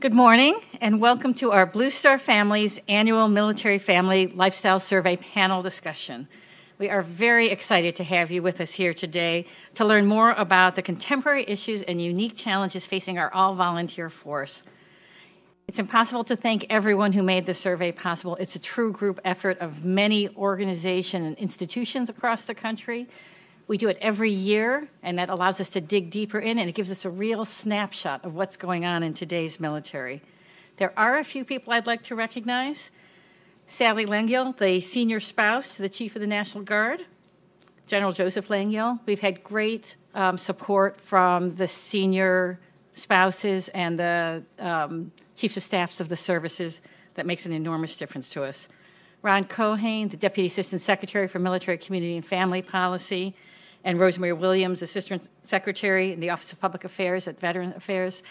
Good morning, and welcome to our Blue Star Families Annual Military Family Lifestyle Survey panel discussion. We are very excited to have you with us here today to learn more about the contemporary issues and unique challenges facing our all-volunteer force. It's impossible to thank everyone who made this survey possible. It's a true group effort of many organizations and institutions across the country. We do it every year, and that allows us to dig deeper in, and it gives us a real snapshot of what's going on in today's military. There are a few people I'd like to recognize. Sally Langille, the senior spouse to the Chief of the National Guard, General Joseph Langille. We've had great support from the senior spouses and the chiefs of staffs of the services. That makes an enormous difference to us. Ron Cohane, the Deputy Assistant Secretary for Military Community and Family Policy, and Rosemary Williams, Assistant Secretary in the Office of Public Affairs at Veteran Affairs.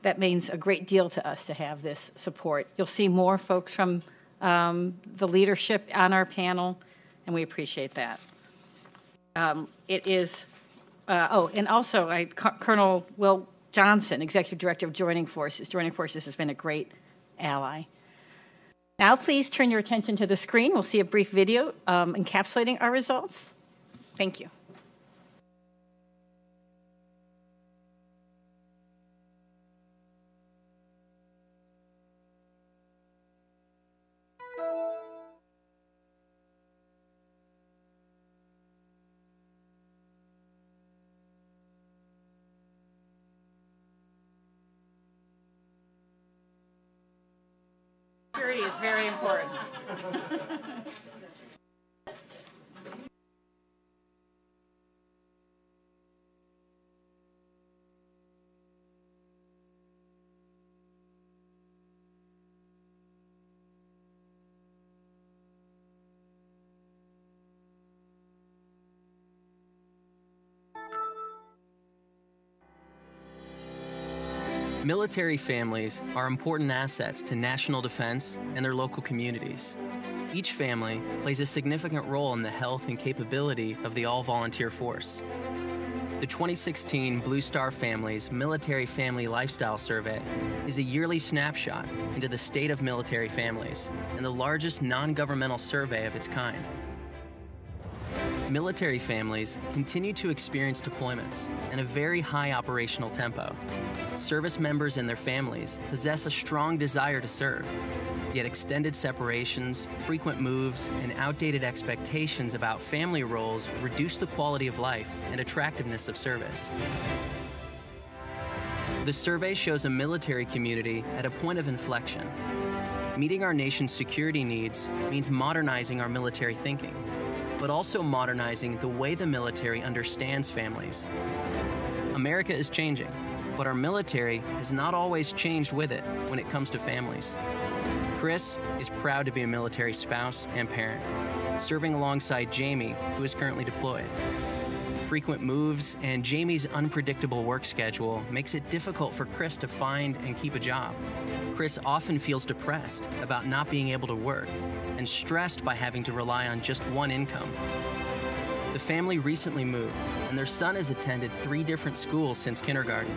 That means a great deal to us to have this support. You'll see more folks from the leadership on our panel, and we appreciate that. And also Colonel Will Johnson, Executive Director of Joining Forces. Joining Forces has been a great ally. Now please turn your attention to the screen. We'll see a brief video encapsulating our results. Thank you. Security is very important. Military families are important assets to national defense and their local communities. Each family plays a significant role in the health and capability of the all-volunteer force. The 2016 Blue Star Families Military Family Lifestyle Survey is a yearly snapshot into the state of military families and the largest non-governmental survey of its kind. Military families continue to experience deployments in a very high operational tempo. Service members and their families possess a strong desire to serve, yet extended separations, frequent moves, and outdated expectations about family roles reduce the quality of life and attractiveness of service. The survey shows a military community at a point of inflection. Meeting our nation's security needs means modernizing our military thinking, but also modernizing the way the military understands families. America is changing, but our military has not always changed with it when it comes to families. Chris is proud to be a military spouse and parent, serving alongside Jamie, who is currently deployed. Frequent moves and Jamie's unpredictable work schedule makes it difficult for Chris to find and keep a job. Chris often feels depressed about not being able to work and stressed by having to rely on just one income. The family recently moved, and their son has attended 3 different schools since kindergarten.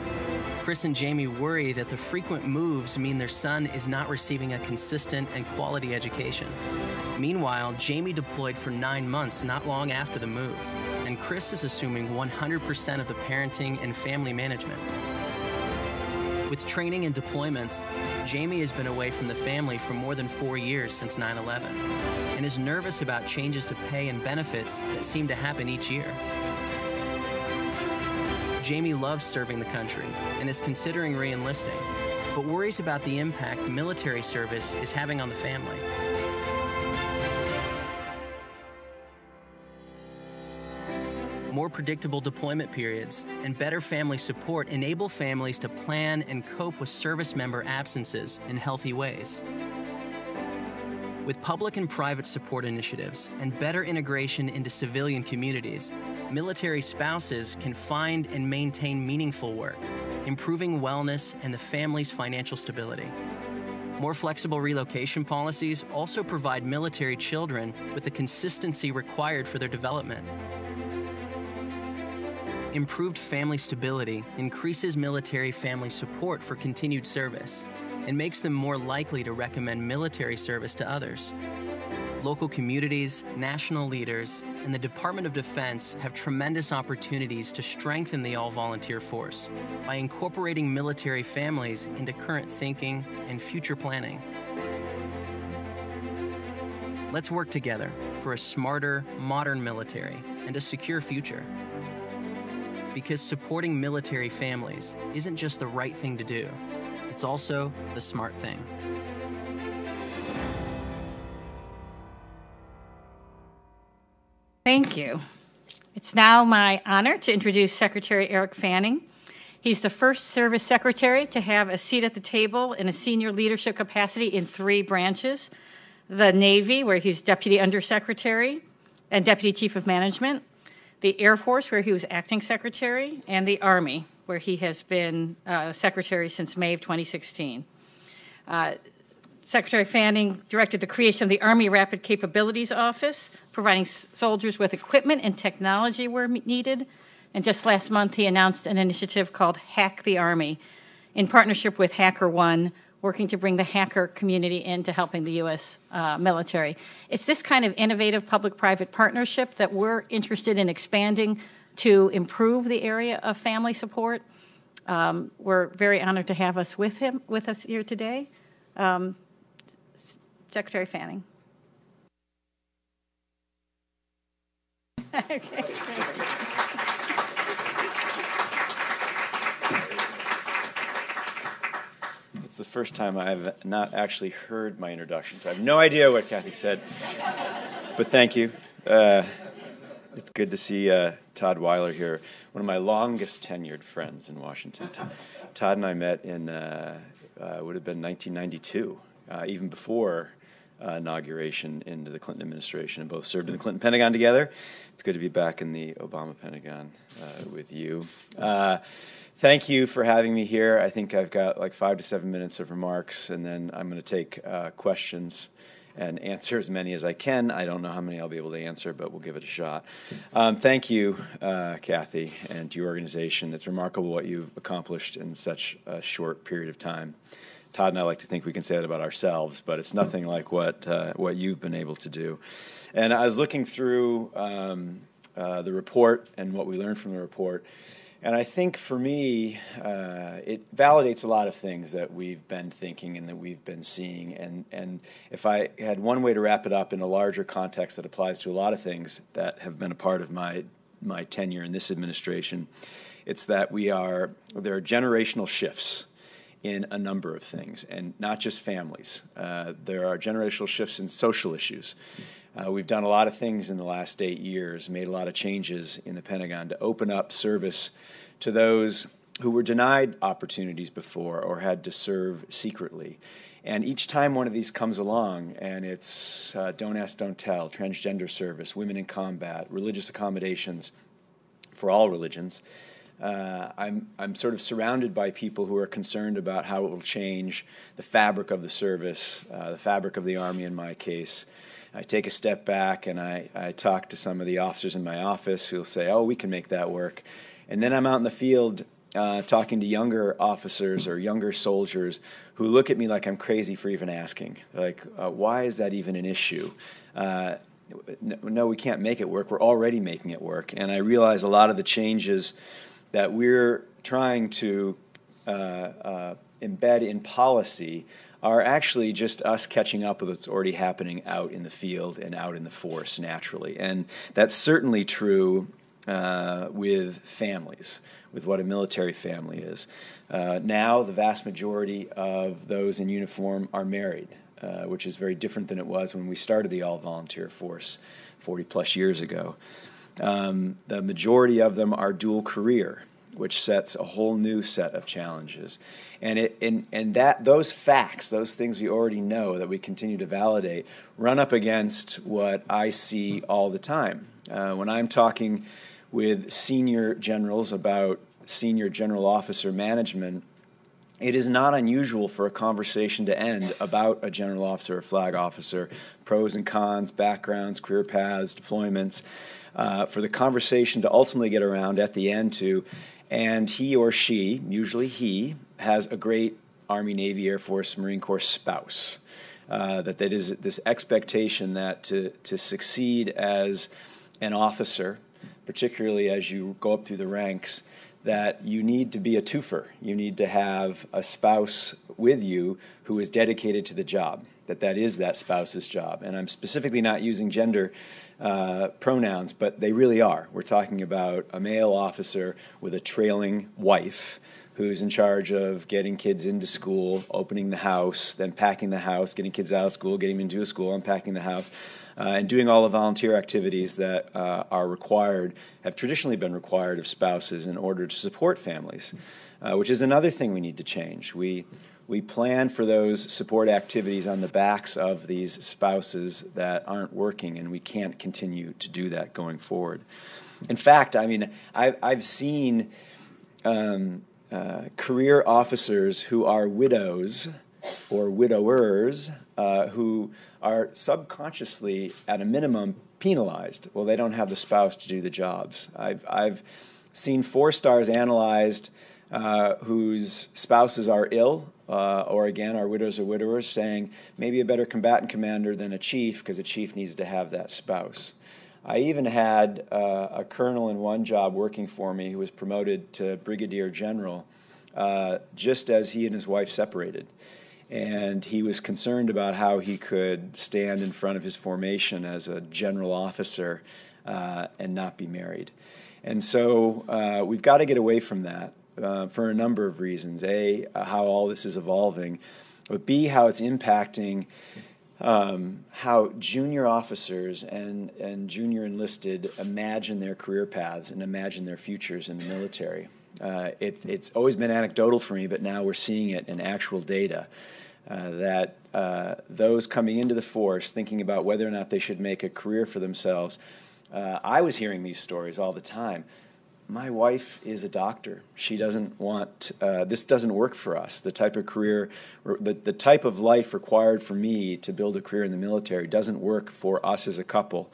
Chris and Jamie worry that the frequent moves mean their son is not receiving a consistent and quality education. Meanwhile, Jamie deployed for 9 months not long after the move, and Chris is assuming 100% of the parenting and family management. With training and deployments, Jamie has been away from the family for more than 4 years since 9/11, and is nervous about changes to pay and benefits that seem to happen each year. Jamie loves serving the country and is considering re-enlisting, but worries about the impact military service is having on the family. More predictable deployment periods and better family support enable families to plan and cope with service member absences in healthy ways. With public and private support initiatives and better integration into civilian communities, military spouses can find and maintain meaningful work, improving wellness and the family's financial stability. More flexible relocation policies also provide military children with the consistency required for their development. Improved family stability increases military family support for continued service and makes them more likely to recommend military service to others. Local communities, national leaders, and the Department of Defense have tremendous opportunities to strengthen the all-volunteer force by incorporating military families into current thinking and future planning. Let's work together for a smarter, modern military and a secure future. Because supporting military families isn't just the right thing to do, it's also the smart thing. Thank you. It's now my honor to introduce Secretary Eric Fanning. He's the first service secretary to have a seat at the table in a senior leadership capacity in three branches: the Navy, where he was Deputy Undersecretary and Deputy Chief of Management, the Air Force, where he was acting secretary, and the Army, where he has been secretary since May of 2016. Secretary Fanning directed the creation of the Army Rapid Capabilities Office, providing soldiers with equipment and technology where needed. And just last month, he announced an initiative called Hack the Army, in partnership with Hacker One, working to bring the hacker community into helping the U.S. Military. It's this kind of innovative public-private partnership that we're interested in expanding to improve the area of family support. We're very honored to have us with us here today. Secretary Fanning. Okay. Thank you. It's the first time I've not actually heard my introduction, so I have no idea what Kathy said, but thank you. It's good to see Todd Weiler here, one of my longest tenured friends in Washington. Todd and I met in, would have been 1992, even before inauguration into the Clinton administration, and both served in the Clinton Pentagon together. It's good to be back in the Obama Pentagon with you. Thank you for having me here. I think I've got like 5 to 7 minutes of remarks, and then I'm going to take questions and answer as many as I can. I don't know how many I'll be able to answer, but we'll give it a shot. Thank you, Kathy, and to your organization. It's remarkable what you've accomplished in such a short period of time. Todd and I like to think we can say that about ourselves, but it's nothing like what you've been able to do. And I was looking through the report and what we learned from the report. And I think for me, it validates a lot of things that we've been thinking and that we've been seeing. And if I had one way to wrap it up in a larger context that applies to a lot of things that have been a part of my tenure in this administration, it's that there are generational shifts in a number of things, and not just families. There are generational shifts in social issues. We've done a lot of things in the last 8 years, made a lot of changes in the Pentagon to open up service to those who were denied opportunities before or had to serve secretly. And each time one of these comes along, and it's Don't Ask, Don't Tell, transgender service, women in combat, religious accommodations for all religions, I'm sort of surrounded by people who are concerned about how it will change the fabric of the service, the fabric of the Army in my case. I take a step back and I talk to some of the officers in my office who'll say, oh, we can make that work. And then I'm out in the field talking to younger officers or younger soldiers who look at me like I'm crazy for even asking. Like, why is that even an issue? No, we can't make it work. We're already making it work. And I realize a lot of the changes that we're trying to embed in policy are actually just us catching up with what's already happening out in the field and out in the force naturally. And that's certainly true with families, with what a military family is. Now the vast majority of those in uniform are married, which is very different than it was when we started the all-volunteer force 40-plus years ago. The majority of them are dual career, which sets a whole new set of challenges. And that those facts, those things we already know that we continue to validate, run up against what I see all the time. When I'm talking with senior generals about senior general officer management, It is not unusual for a conversation to end about a general officer or flag officer, pros and cons, backgrounds, career paths, deployments, for the conversation to ultimately get around at the end to, and he or she, usually he, has a great Army, Navy, Air Force, Marine Corps spouse. That is this expectation that to succeed as an officer, particularly as you go up through the ranks, that you need to be a twofer. You need to have a spouse with you who is dedicated to the job, that is that spouse's job. And I'm specifically not using gender pronouns, but they really are. We're talking about a male officer with a trailing wife who's in charge of getting kids into school, opening the house, then packing the house, getting kids out of school, getting them into a school, unpacking the house, and doing all the volunteer activities that are required, have traditionally been required of spouses in order to support families, which is another thing we need to change. We plan for those support activities on the backs of these spouses that aren't working, and we can't continue to do that going forward. In fact, I mean, I've seen career officers who are widows or widowers who are subconsciously, at a minimum, penalized. Well, they don't have the spouse to do the jobs. I've seen 4 stars analyzed whose spouses are ill or, again, are widows or widowers, saying maybe a better combatant commander than a chief because a chief needs to have that spouse. I even had a colonel in one job working for me who was promoted to brigadier general just as he and his wife separated. And he was concerned about how he could stand in front of his formation as a general officer and not be married. And so we've got to get away from that for a number of reasons. A, how all this is evolving, but B, how it's impacting how junior officers and junior enlisted imagine their career paths and imagine their futures in the military. It's always been anecdotal for me, but now we're seeing it in actual data, that those coming into the force thinking about whether or not they should make a career for themselves. I was hearing these stories all the time. My wife is a doctor. She doesn't want, this doesn't work for us. The type of career, the type of life required for me to build a career in the military doesn't work for us as a couple.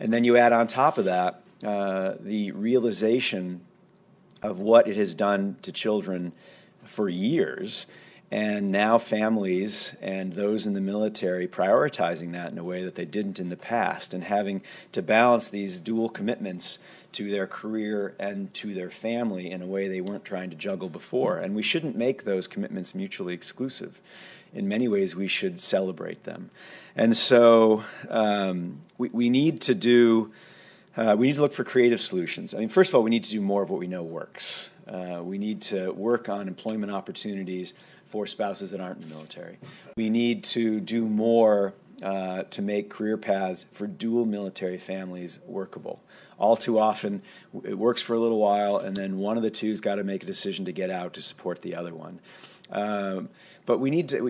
And then you add on top of that the realization of what it has done to children for years, and now families and those in the military prioritizing that in a way that they didn't in the past, and having to balance these dual commitments to their career and to their family in a way they weren't trying to juggle before. And we shouldn't make those commitments mutually exclusive. In many ways, we should celebrate them. And so we need to do, we need to look for creative solutions. I mean, first of all, we need to do more of what we know works. We need to work on employment opportunities for spouses that aren't in the military. We need to do more to make career paths for dual military families workable. All too often, it works for a little while, and then one of the two's got to make a decision to get out to support the other one. But we need to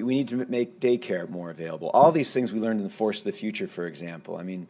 make daycare more available. All these things we learned in the Force of the Future, for example. I mean,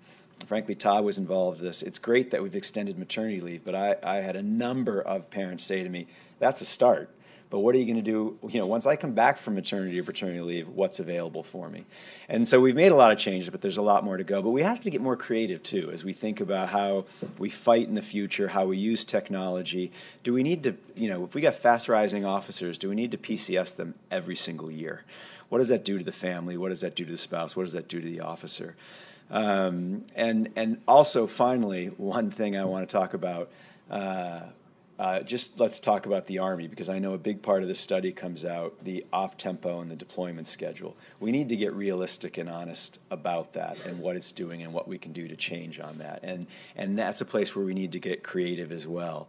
frankly, Todd was involved in this. It's great that we've extended maternity leave, but I had a number of parents say to me, "That's a start. But what are you going to do, you know, once I come back from maternity or paternity leave, what's available for me?" And so we've made a lot of changes, but there's a lot more to go. But we have to get more creative, too, as we think about how we fight in the future, how we use technology. Do we need to, you know, if we got fast-rising officers, do we need to PCS them every single year? What does that do to the family? What does that do to the spouse? What does that do to the officer? And also, finally, one thing I want to talk about, just let's talk about the Army, because I know a big part of this study comes out, the op tempo and the deployment schedule. We need to get realistic and honest about that and what it's doing and what we can do to change on that. And that's a place where we need to get creative as well.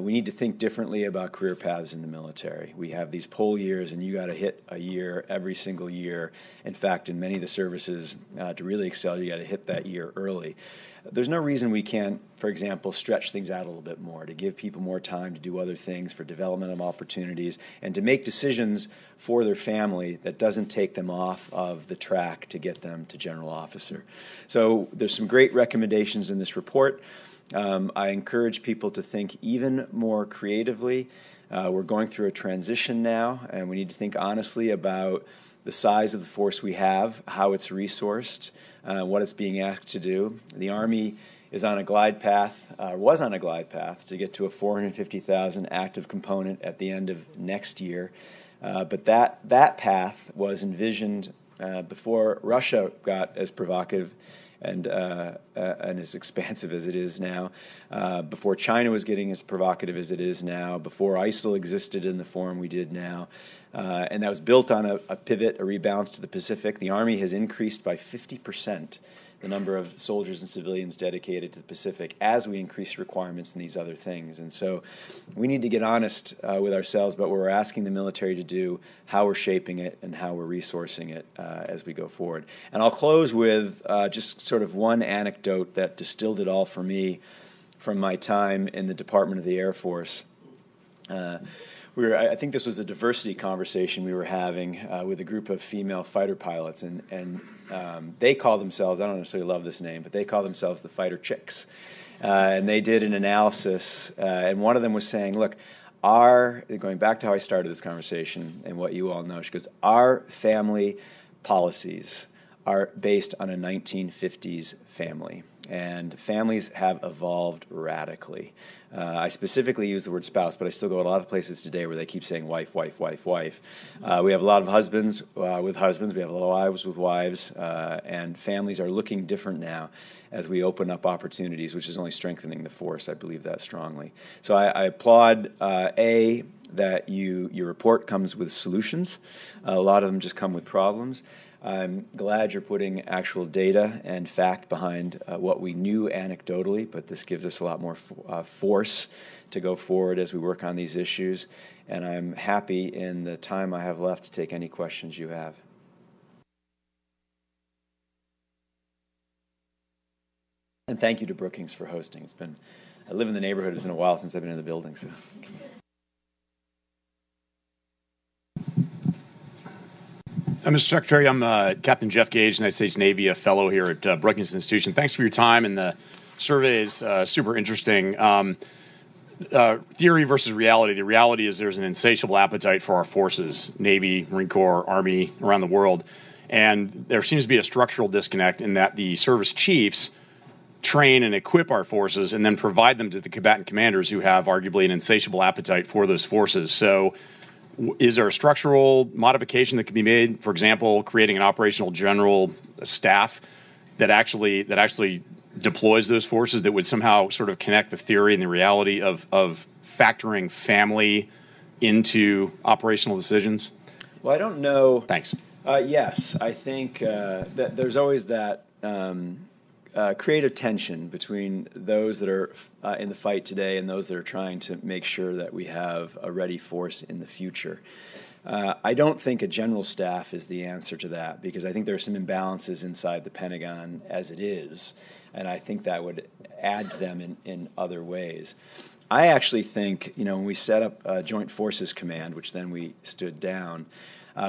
We need to think differently about career paths in the military. We have these poll years, and you got to hit a year every single year. In fact, in many of the services, to really excel, you got to hit that year early. There's no reason we can't, for example, stretch things out a little bit more to give people more time to do other things, for developmental opportunities, and to make decisions for their family that doesn't take them off of the track to get them to general officer. So there's some great recommendations in this report. I encourage people to think even more creatively. We're going through a transition now, and we need to think honestly about the size of the force we have, how it's resourced, what it's being asked to do. The Army is on a glide path, was on a glide path, to get to a 450,000 active component at the end of next year. But that path was envisioned before Russia got as provocative and as expansive as it is now, before China was getting as provocative as it is now, before ISIL existed in the form we did now, and that was built on a pivot, a rebalance to the Pacific. The Army has increased by 50% the number of soldiers and civilians dedicated to the Pacific as we increase requirements in these other things. And so we need to get honest with ourselves about what we're asking the military to do, how we're shaping it, and how we're resourcing it as we go forward. And I'll close with just sort of one anecdote that distilled it all for me from my time in the Department of the Air Force. I think this was a diversity conversation we were having with a group of female fighter pilots, and they call themselves, I don't necessarily love this name, but they call themselves the Fighter Chicks. And they did an analysis, and one of them was saying, look, going back to how I started this conversation and what you all know, she goes, our family policies are based on a 1950s family. And families have evolved radically. I specifically use the word spouse, but I still go to a lot of places today where they keep saying wife, wife, wife, wife. We have a lot of husbands with husbands. We have a lot of wives with wives. And families are looking different now as we open up opportunities, which is only strengthening the force. I believe that strongly. So I applaud, that your report comes with solutions. A lot of them just come with problems. I'm glad you're putting actual data and fact behind what we knew anecdotally, but this gives us a lot more force to go forward as we work on these issues. And I'm happy in the time I have left to take any questions you have. And thank you to Brookings for hosting. It's been, I live in the neighborhood, it's been a while since I've been in the building, so. Mr. Secretary, I'm Captain Jeff Gage, United States Navy, a fellow here at Brookings Institution. Thanks for your time, and the survey is super interesting. Theory versus reality. The reality is there's an insatiable appetite for our forces, Navy, Marine Corps, Army, around the world. And there seems to be a structural disconnect in that the service chiefs train and equip our forces and then provide them to the combatant commanders who have arguably an insatiable appetite for those forces. So is there a structural modification that can be made, for example, creating an operational general staff that actually deploys those forces, that would somehow sort of connect the theory and the reality of factoring family into operational decisions? Well, I don't know. Thanks. Yes, I think that there's always that creative tension between those that are in the fight today and those that are trying to make sure that we have a ready force in the future. I don't think a general staff is the answer to that, because I think there are some imbalances inside the Pentagon as it is, and I think that would add to them in other ways. I actually think, you know, when we set up Joint Forces Command, which then we stood down,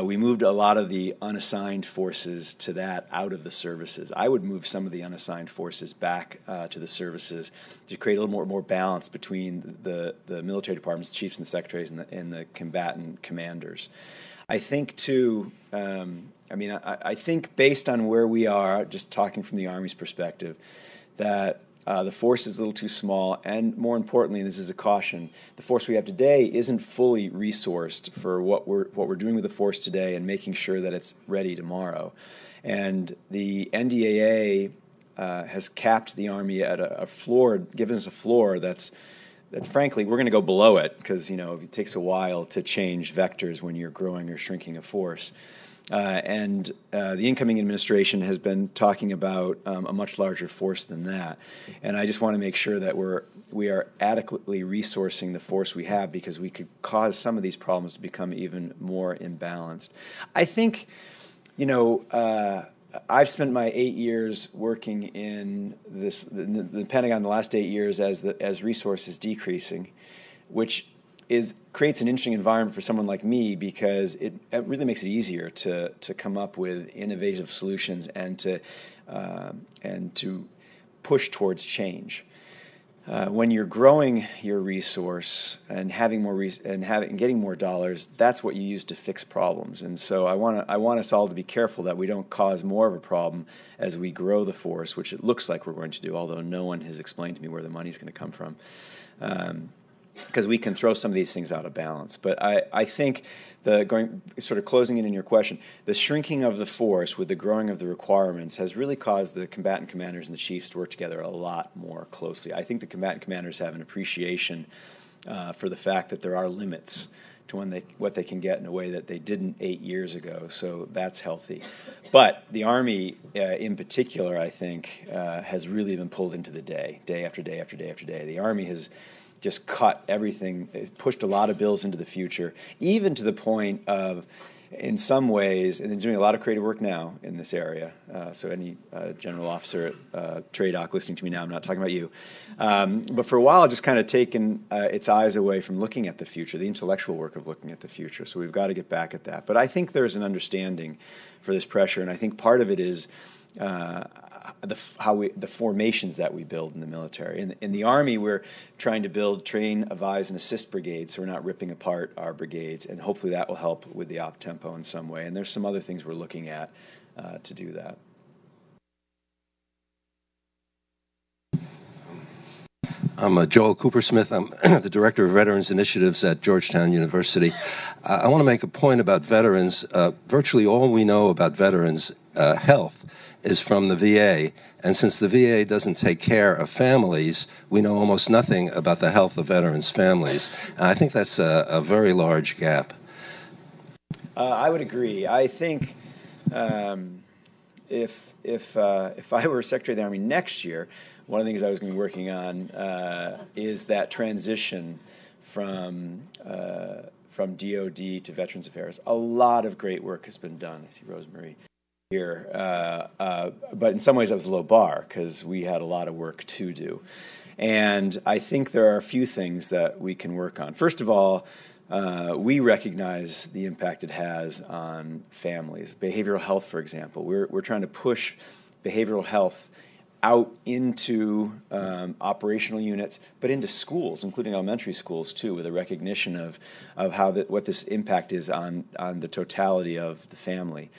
we moved a lot of the unassigned forces to that out of the services. I would move some of the unassigned forces back to the services to create a little more balance between the military departments, chiefs and secretaries, and the combatant commanders. I think, too, I think based on where we are, just talking from the Army's perspective, that the force is a little too small, and more importantly, and this is a caution, the force we have today isn't fully resourced for what we're doing with the force today and making sure that it's ready tomorrow. And the NDAA has capped the Army at a floor, given us a floor that's frankly, we're going to go below it, because, you know, it takes a while to change vectors when you're growing or shrinking a force. The incoming administration has been talking about a much larger force than that. And I just want to make sure that we are adequately resourcing the force we have, because we could cause some of these problems to become even more imbalanced. I think, you know, I've spent my 8 years working in the Pentagon, the last 8 years, as resources decreasing, which creates an interesting environment for someone like me, because it really makes it easier to come up with innovative solutions and to push towards change. when you're growing your resource and having more getting more dollars, that's what you use to fix problems. And so I want us all to be careful that we don't cause more of a problem as we grow the force, which it looks like we're going to do, although no one has explained to me where the money's going to come from. Because we can throw some of these things out of balance. But I think, closing in your question, the shrinking of the force with the growing of the requirements has really caused the combatant commanders and the chiefs to work together a lot more closely. I think the combatant commanders have an appreciation for the fact that there are limits to when what they can get in a way that they didn't 8 years ago, so that's healthy. But the Army, in particular, I think, has really been pulled into the day after day after day after day. The Army has just cut everything, it pushed a lot of bills into the future, even to the point of, in some ways, and they're doing a lot of creative work now in this area, so any general officer at TRADOC listening to me now, I'm not talking about you, but for a while just kind of taken its eyes away from looking at the future, the intellectual work of looking at the future, so we've got to get back at that. But I think there's an understanding for this pressure, and I think part of it is the formations that we build in the military. In the Army, we're trying to build, train, advise, and assist brigades, so we're not ripping apart our brigades, and hopefully that will help with the op-tempo in some way. And there's some other things we're looking at to do that. I'm Joel Cooper Smith. I'm the Director of Veterans Initiatives at Georgetown University. I want to make a point about veterans. Virtually all we know about veterans' health is from the VA, and since the VA doesn't take care of families, we know almost nothing about the health of veterans' families. And I think that's a very large gap. I would agree. I think if I were Secretary of the Army next year, one of the things I was going to be working on is that transition from DOD to Veterans Affairs. A lot of great work has been done. I see Rosemary here, but in some ways that was a low bar because we had a lot of work to do. And I think there are a few things that we can work on. First of all, we recognize the impact it has on families. Behavioral health, for example. We're trying to push behavioral health out into operational units, but into schools, including elementary schools too, with a recognition of how what this impact is on the totality of the family.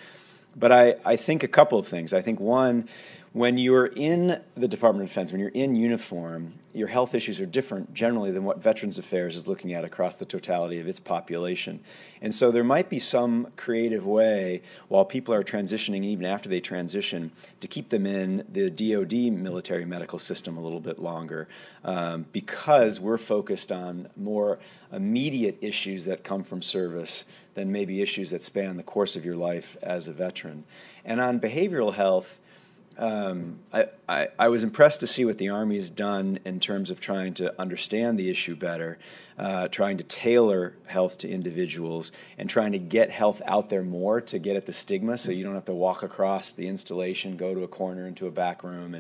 But I think a couple of things. I think, one, when you're in the Department of Defense, when you're in uniform, your health issues are different generally than what Veterans Affairs is looking at across the totality of its population. And so there might be some creative way, while people are transitioning, and even after they transition, to keep them in the DOD military medical system a little bit longer, because we're focused on more immediate issues that come from service than maybe issues that span the course of your life as a veteran. And on behavioral health, I was impressed to see what the Army's done in terms of trying to understand the issue better, trying to tailor health to individuals, and trying to get health out there more to get at the stigma so you don't have to walk across the installation, go to a corner into a back room,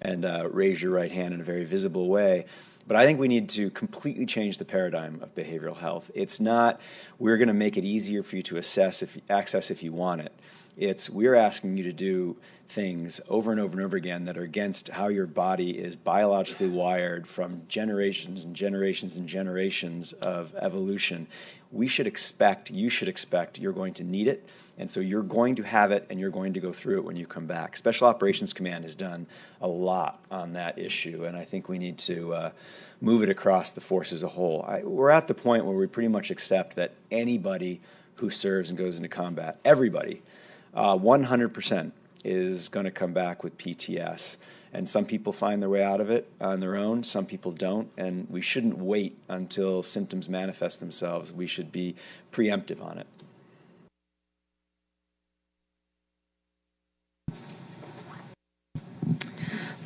and raise your right hand in a very visible way. But I think we need to completely change the paradigm of behavioral health. It's not, we're going to make it easier for you to access if you want it. It's, we're asking you to do things over and over and over again that are against how your body is biologically wired from generations and generations and generations of evolution. We should expect, you should expect, you're going to need it, and so you're going to have it, and you're going to go through it when you come back. Special Operations Command has done a lot on that issue, and I think we need to move it across the force as a whole. We're at the point where we pretty much accept that anybody who serves and goes into combat, everybody, 100% is going to come back with PTSD. And some people find their way out of it on their own, some people don't, and we shouldn't wait until symptoms manifest themselves. We should be preemptive on it.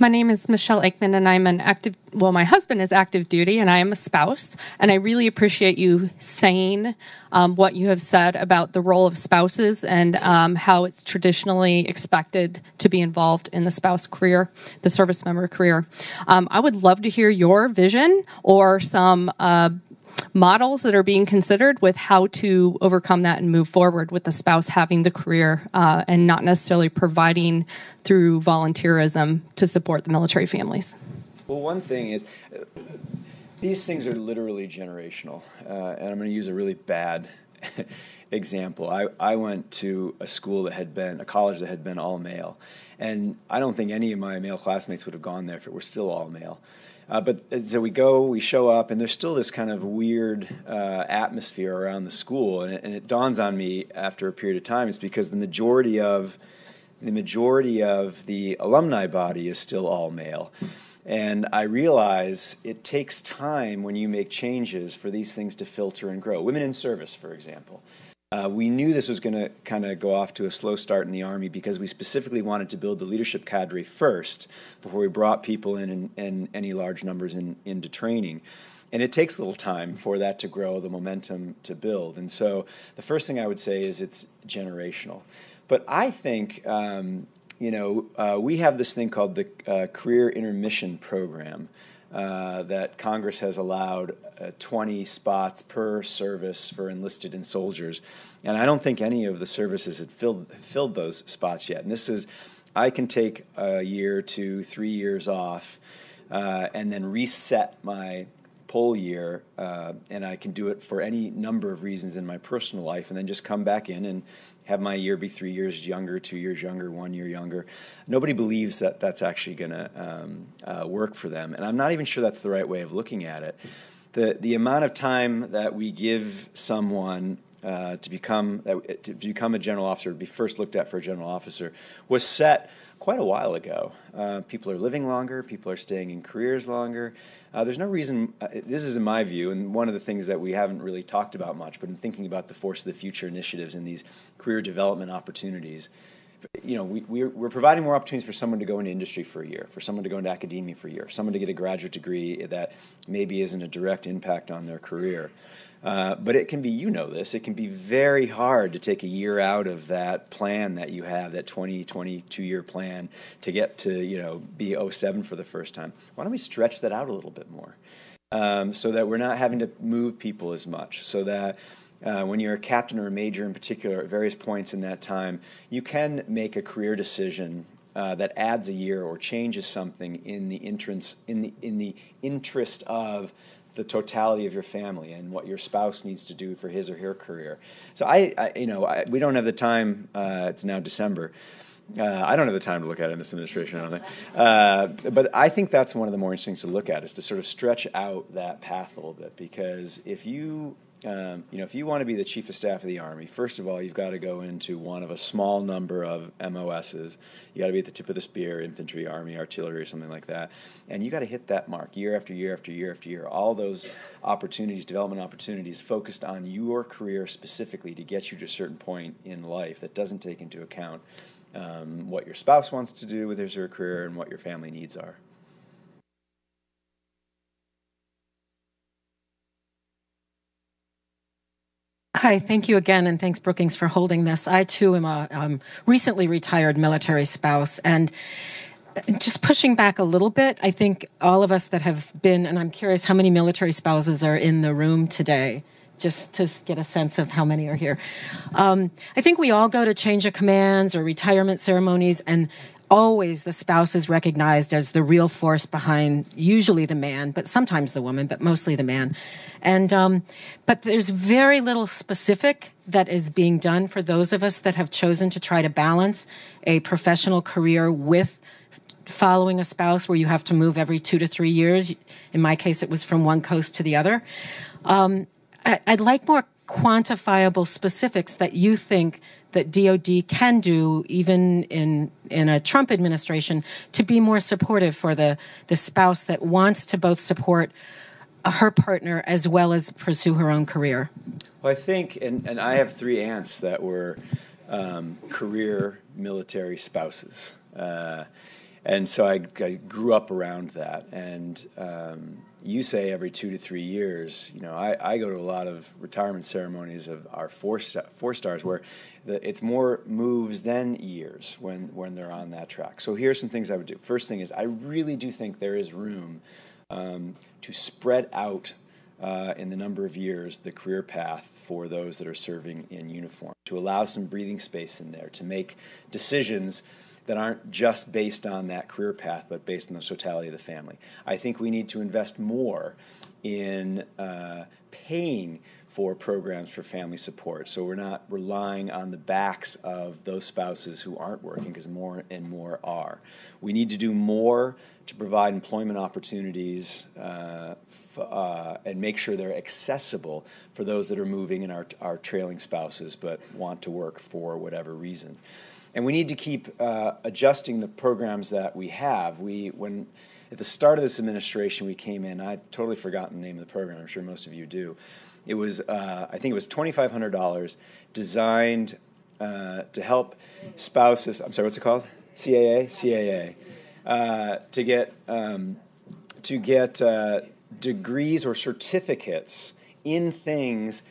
My name is Michelle Aikman, and I'm an active, well, my husband is active duty, and I am a spouse, and I really appreciate you saying what you have said about the role of spouses and how it's traditionally expected to be involved in the spouse career, the service member career. I would love to hear your vision or some models that are being considered with how to overcome that and move forward with the spouse having the career and not necessarily providing through volunteerism to support the military families. Well, one thing is, these things are literally generational, and I'm going to use a really bad example. I went to a school that had been, a college that had been all male, and I don't think any of my male classmates would have gone there if it were still all male. But so we go, we show up, and there's still this kind of weird atmosphere around the school, and it dawns on me after a period of time, it's because the majority of the alumni body is still all male. And I realize it takes time when you make changes for these things to filter and grow. Women in service, for example. We knew this was going to kind of go off to a slow start in the Army because we specifically wanted to build the leadership cadre first before we brought people in and any large numbers into training. And it takes a little time for that to grow, the momentum to build. And so the first thing I would say is it's generational. But I think... we have this thing called the Career Intermission Program that Congress has allowed 20 spots per service for enlisted and soldiers. And I don't think any of the services had filled those spots yet. And this is, I can take a year to 3 years off and then reset my poll year, and I can do it for any number of reasons in my personal life, and then just come back in and have my year be 3 years younger, 2 years younger, 1 year younger. Nobody believes that that's actually going to work for them, and I'm not even sure that's the right way of looking at it. The amount of time that we give someone to become a general officer, be first looked at for a general officer, was set quite a while ago. People are living longer, people are staying in careers longer. There's no reason, this is in my view, and one of the things that we haven't really talked about much, but in thinking about the Force of the Future initiatives and these career development opportunities, you know, we're providing more opportunities for someone to go into industry for a year, for someone to go into academia for a year, someone to get a graduate degree that maybe isn't a direct impact on their career. But it can be, you know this, it can be very hard to take a year out of that plan that you have, that 20, 22-year plan to get to, be 07 for the first time. Why don't we stretch that out a little bit more so that we're not having to move people as much, so that when you're a captain or a major in particular at various points in that time, you can make a career decision that adds a year or changes something in the interest of the totality of your family and what your spouse needs to do for his or her career. So we don't have the time. It's now December. I don't have the time to look at it in this administration, I don't think. But I think that's one of the more interesting things to look at, is to sort of stretch out that path a little bit, because if you want to be the chief of staff of the Army, first of all, you've got to go into one of a small number of MOSs. You've got to be at the tip of the spear, infantry, Army, artillery, or something like that. And you've got to hit that mark year after year after year after year. All those opportunities, development opportunities, focused on your career specifically to get you to a certain point in life that doesn't take into account what your spouse wants to do with his or her career and what your family needs are. Hi, thank you again, and thanks, Brookings, for holding this. I, too, am a recently retired military spouse, and just pushing back a little bit, I think all of us that have been, and I'm curious how many military spouses are in the room today, just to get a sense of how many are here. I think we all go to change of commands or retirement ceremonies, and always the spouse is recognized as the real force behind, usually the man, but sometimes the woman, but mostly the man. And but there's very little specific that is being done for those of us that have chosen to try to balance a professional career with following a spouse, where you have to move every 2 to 3 years. In my case, it was from one coast to the other. I'd like more quantifiable specifics that you think that DOD can do, even in a Trump administration, to be more supportive for the spouse that wants to both support her partner as well as pursue her own career. Well, I think, and I have three aunts that were career military spouses. And so I grew up around that. And you say every 2 to 3 years, I go to a lot of retirement ceremonies of our four stars where it's more moves than years when they're on that track. So here's some things I would do. First thing is, I really do think there is room to spread out in the number of years the career path for those that are serving in uniform, to allow some breathing space in there, to make decisions that aren't just based on that career path, but based on the totality of the family. I think we need to invest more in paying for programs for family support, so we're not relying on the backs of those spouses who aren't working, because more and more are. We need to do more to provide employment opportunities and make sure they're accessible for those that are moving and are trailing spouses but want to work for whatever reason. And we need to keep adjusting the programs that we have. At the start of this administration, we came in, I've totally forgotten the name of the program, I'm sure most of you do. It was, I think it was $2,500 designed to help spouses, I'm sorry, what's it called? CAA? CAA. To get degrees or certificates in things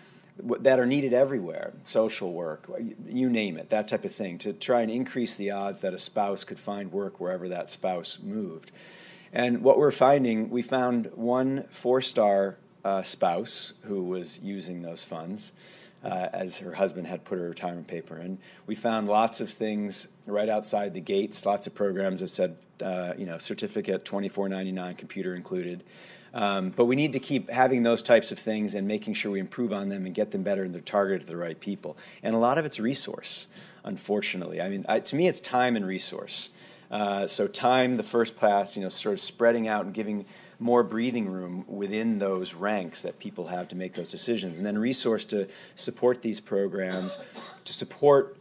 that are needed everywhere, social work, you name it, that type of thing, to try and increase the odds that a spouse could find work wherever that spouse moved. And what we're finding, we found one 4-star spouse who was using those funds as her husband had put her retirement paper in. We found lots of things right outside the gates, lots of programs that said, you know, certificate $24.99, computer included. But we need to keep having those types of things and making sure we improve on them and get them better and they're targeted to the right people. And a lot of it's resource, unfortunately. I mean, to me, it's time and resource. So time, the first pass, you know, sort of spreading out and giving more breathing room within those ranks that people have to make those decisions. And then resource to support these programs, to support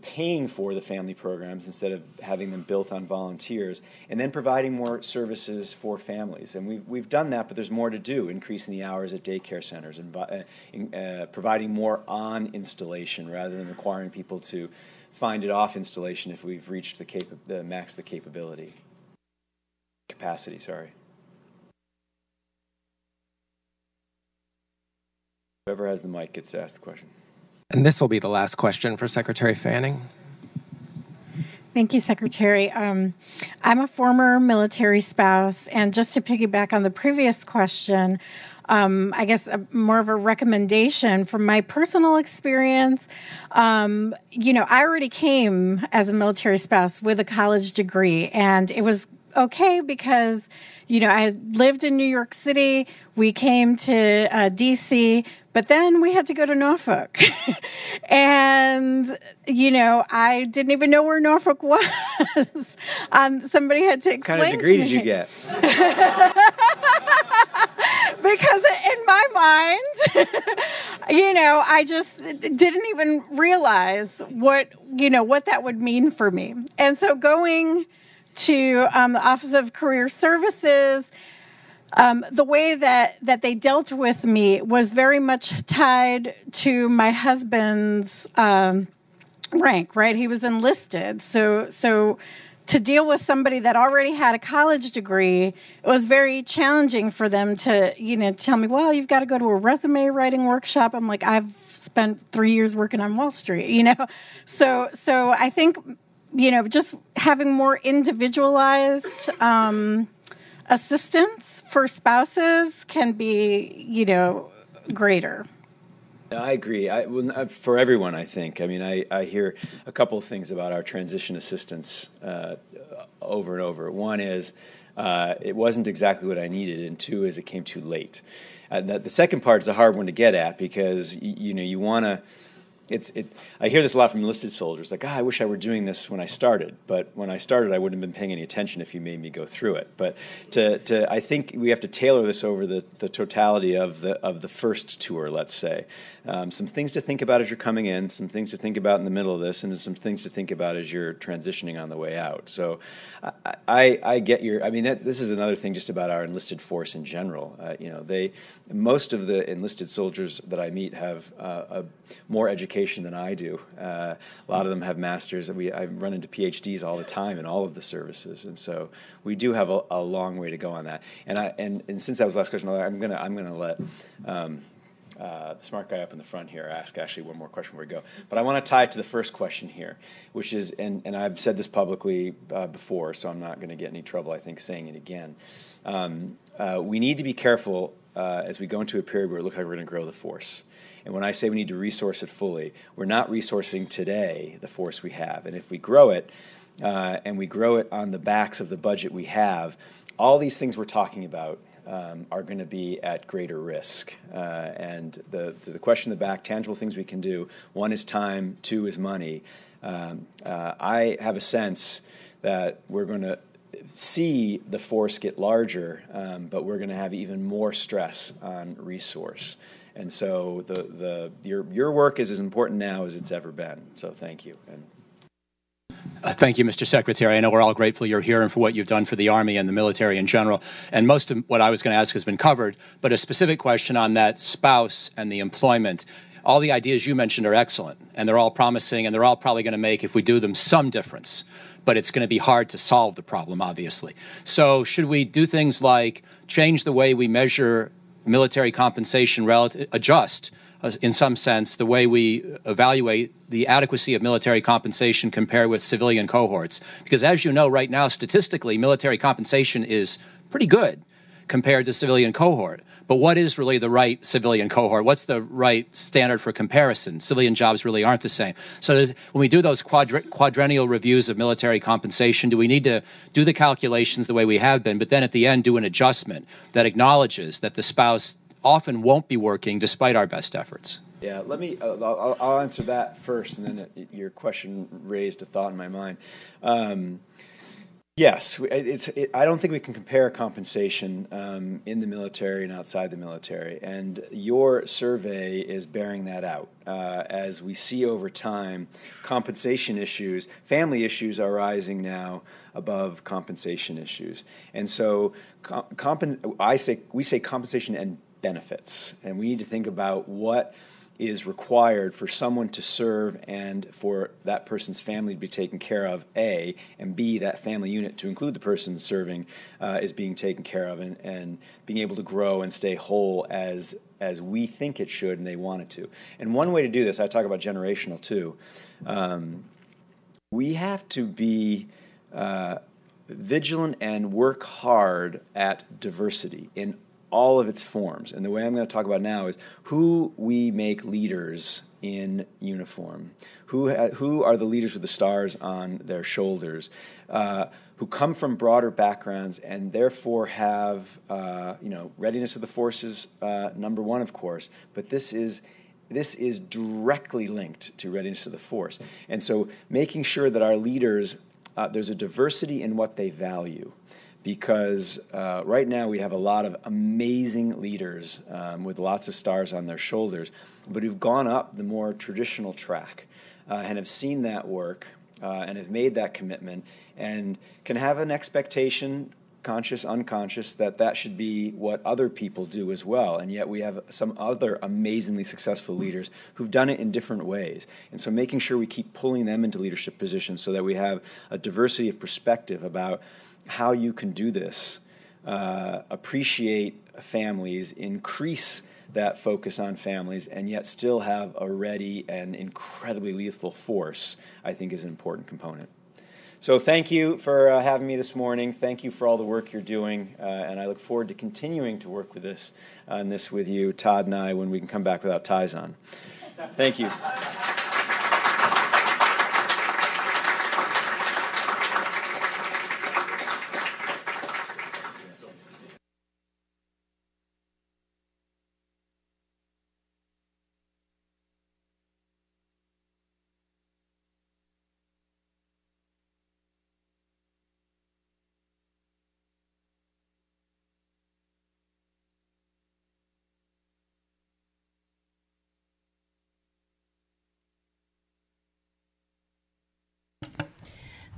paying for the family programs instead of having them built on volunteers, and then providing more services for families. And we've done that, but there's more to do, increasing the hours at daycare centers and providing more on installation rather than requiring people to find it off installation if we've reached the max the capability. Capacity, sorry. Whoever has the mic gets to ask the question. And this will be the last question for Secretary Fanning. Thank you, Secretary. I'm a former military spouse, and just to piggyback on the previous question, I guess more of a recommendation from my personal experience. You know, I already came as a military spouse with a college degree, and it was okay because, you know, I lived in New York City. We came to D.C., but then we had to go to Norfolk. And, you know, I didn't even know where Norfolk was. Somebody had to explain to me. What kind of degree did you get? Because in my mind, you know, I just didn't even realize what, you know, what that would mean for me. And so going to the Office of Career Services, the way that they dealt with me was very much tied to my husband's rank, right? He was enlisted. So to deal with somebody that already had a college degree, it was very challenging for them to, you know, tell me, well, you've got to go to a resume writing workshop. I'm like, I've spent 3 years working on Wall Street, you know? So I think, you know, just having more individualized assistance for spouses can be, you know, greater. I agree. For everyone, I think. I mean, I hear a couple of things about our transition assistance over and over. One is it wasn't exactly what I needed, and two is it came too late. The second part is a hard one to get at because, you know, you want to... I hear this a lot from enlisted soldiers, like, I wish I were doing this when I started. But when I started, I wouldn't have been paying any attention if you made me go through it. But I think we have to tailor this over the totality of the first tour, let's say. Some things to think about as you're coming in, some things to think about in the middle of this, and some things to think about as you're transitioning on the way out. So I get your, I mean, this is another thing just about our enlisted force in general. You know, most of the enlisted soldiers that I meet have more education than I do. A lot of them have masters, and I run into PhDs all the time in all of the services, and so we do have a long way to go on that. And since that was the last question, I'm gonna let the smart guy up in the front here ask actually one more question before we go. But I want to tie it to the first question here, which is, and I've said this publicly before, so I'm not going to get in any trouble, I think, saying it again. We need to be careful as we go into a period where it looks like we're going to grow the force. And when I say we need to resource it fully, we're not resourcing today the force we have. And if we grow it, and we grow it on the backs of the budget we have, all these things we're talking about are going to be at greater risk. And the question in the back, tangible things we can do, one is time, two is money. I have a sense that we're going to see the force get larger, but we're going to have even more stress on resource. And so your work is as important now as it's ever been. So thank you. And thank you, Mr. Secretary. I know we're all grateful you're here and for what you've done for the Army and the military in general. And most of what I was going to ask has been covered, but a specific question on that spouse and the employment. All the ideas you mentioned are excellent, and they're all promising, and they're all probably going to make, if we do them, some difference. But it's going to be hard to solve the problem, obviously. So should we do things like change the way we measure military compensation, relative, adjust, in some sense, the way we evaluate the adequacy of military compensation compared with civilian cohorts? Because as you know, right now, statistically, military compensation is pretty good compared to civilian cohort. But what is really the right civilian cohort? What's the right standard for comparison? Civilian jobs really aren't the same. So when we do those quadrennial reviews of military compensation, do we need to do the calculations the way we have been, but then at the end do an adjustment that acknowledges that the spouse often won't be working despite our best efforts? Yeah, let me, I'll answer that first, and then your question raised a thought in my mind. Yes, I don't think we can compare compensation in the military and outside the military, and your survey is bearing that out. As we see over time, compensation issues, family issues are rising now above compensation issues. And so we say compensation and benefits, and we need to think about what is required for someone to serve and for that person's family to be taken care of, A, and B, that family unit, to include the person serving, is being taken care of and being able to grow and stay whole as we think it should and they want it to. And one way to do this, I talk about generational too, we have to be vigilant and work hard at diversity in all of its forms. And the way I'm going to talk about now is who we make leaders in uniform, who are the leaders with the stars on their shoulders, who come from broader backgrounds and therefore have, readiness of the forces, number one, of course, but this is directly linked to readiness of the force. And so making sure that our leaders, there's a diversity in what they value. Because right now we have a lot of amazing leaders with lots of stars on their shoulders, but who've gone up the more traditional track and have seen that work and have made that commitment and can have an expectation, conscious, unconscious, that that should be what other people do as well. And yet we have some other amazingly successful leaders who've done it in different ways. And so making sure we keep pulling them into leadership positions so that we have a diversity of perspective about how you can do this, appreciate families, increase that focus on families, and yet still have a ready and incredibly lethal force, I think is an important component. So thank you for having me this morning. Thank you for all the work you're doing, and I look forward to continuing to work with this on this with you, Todd and I, when we can come back without ties on. Thank you.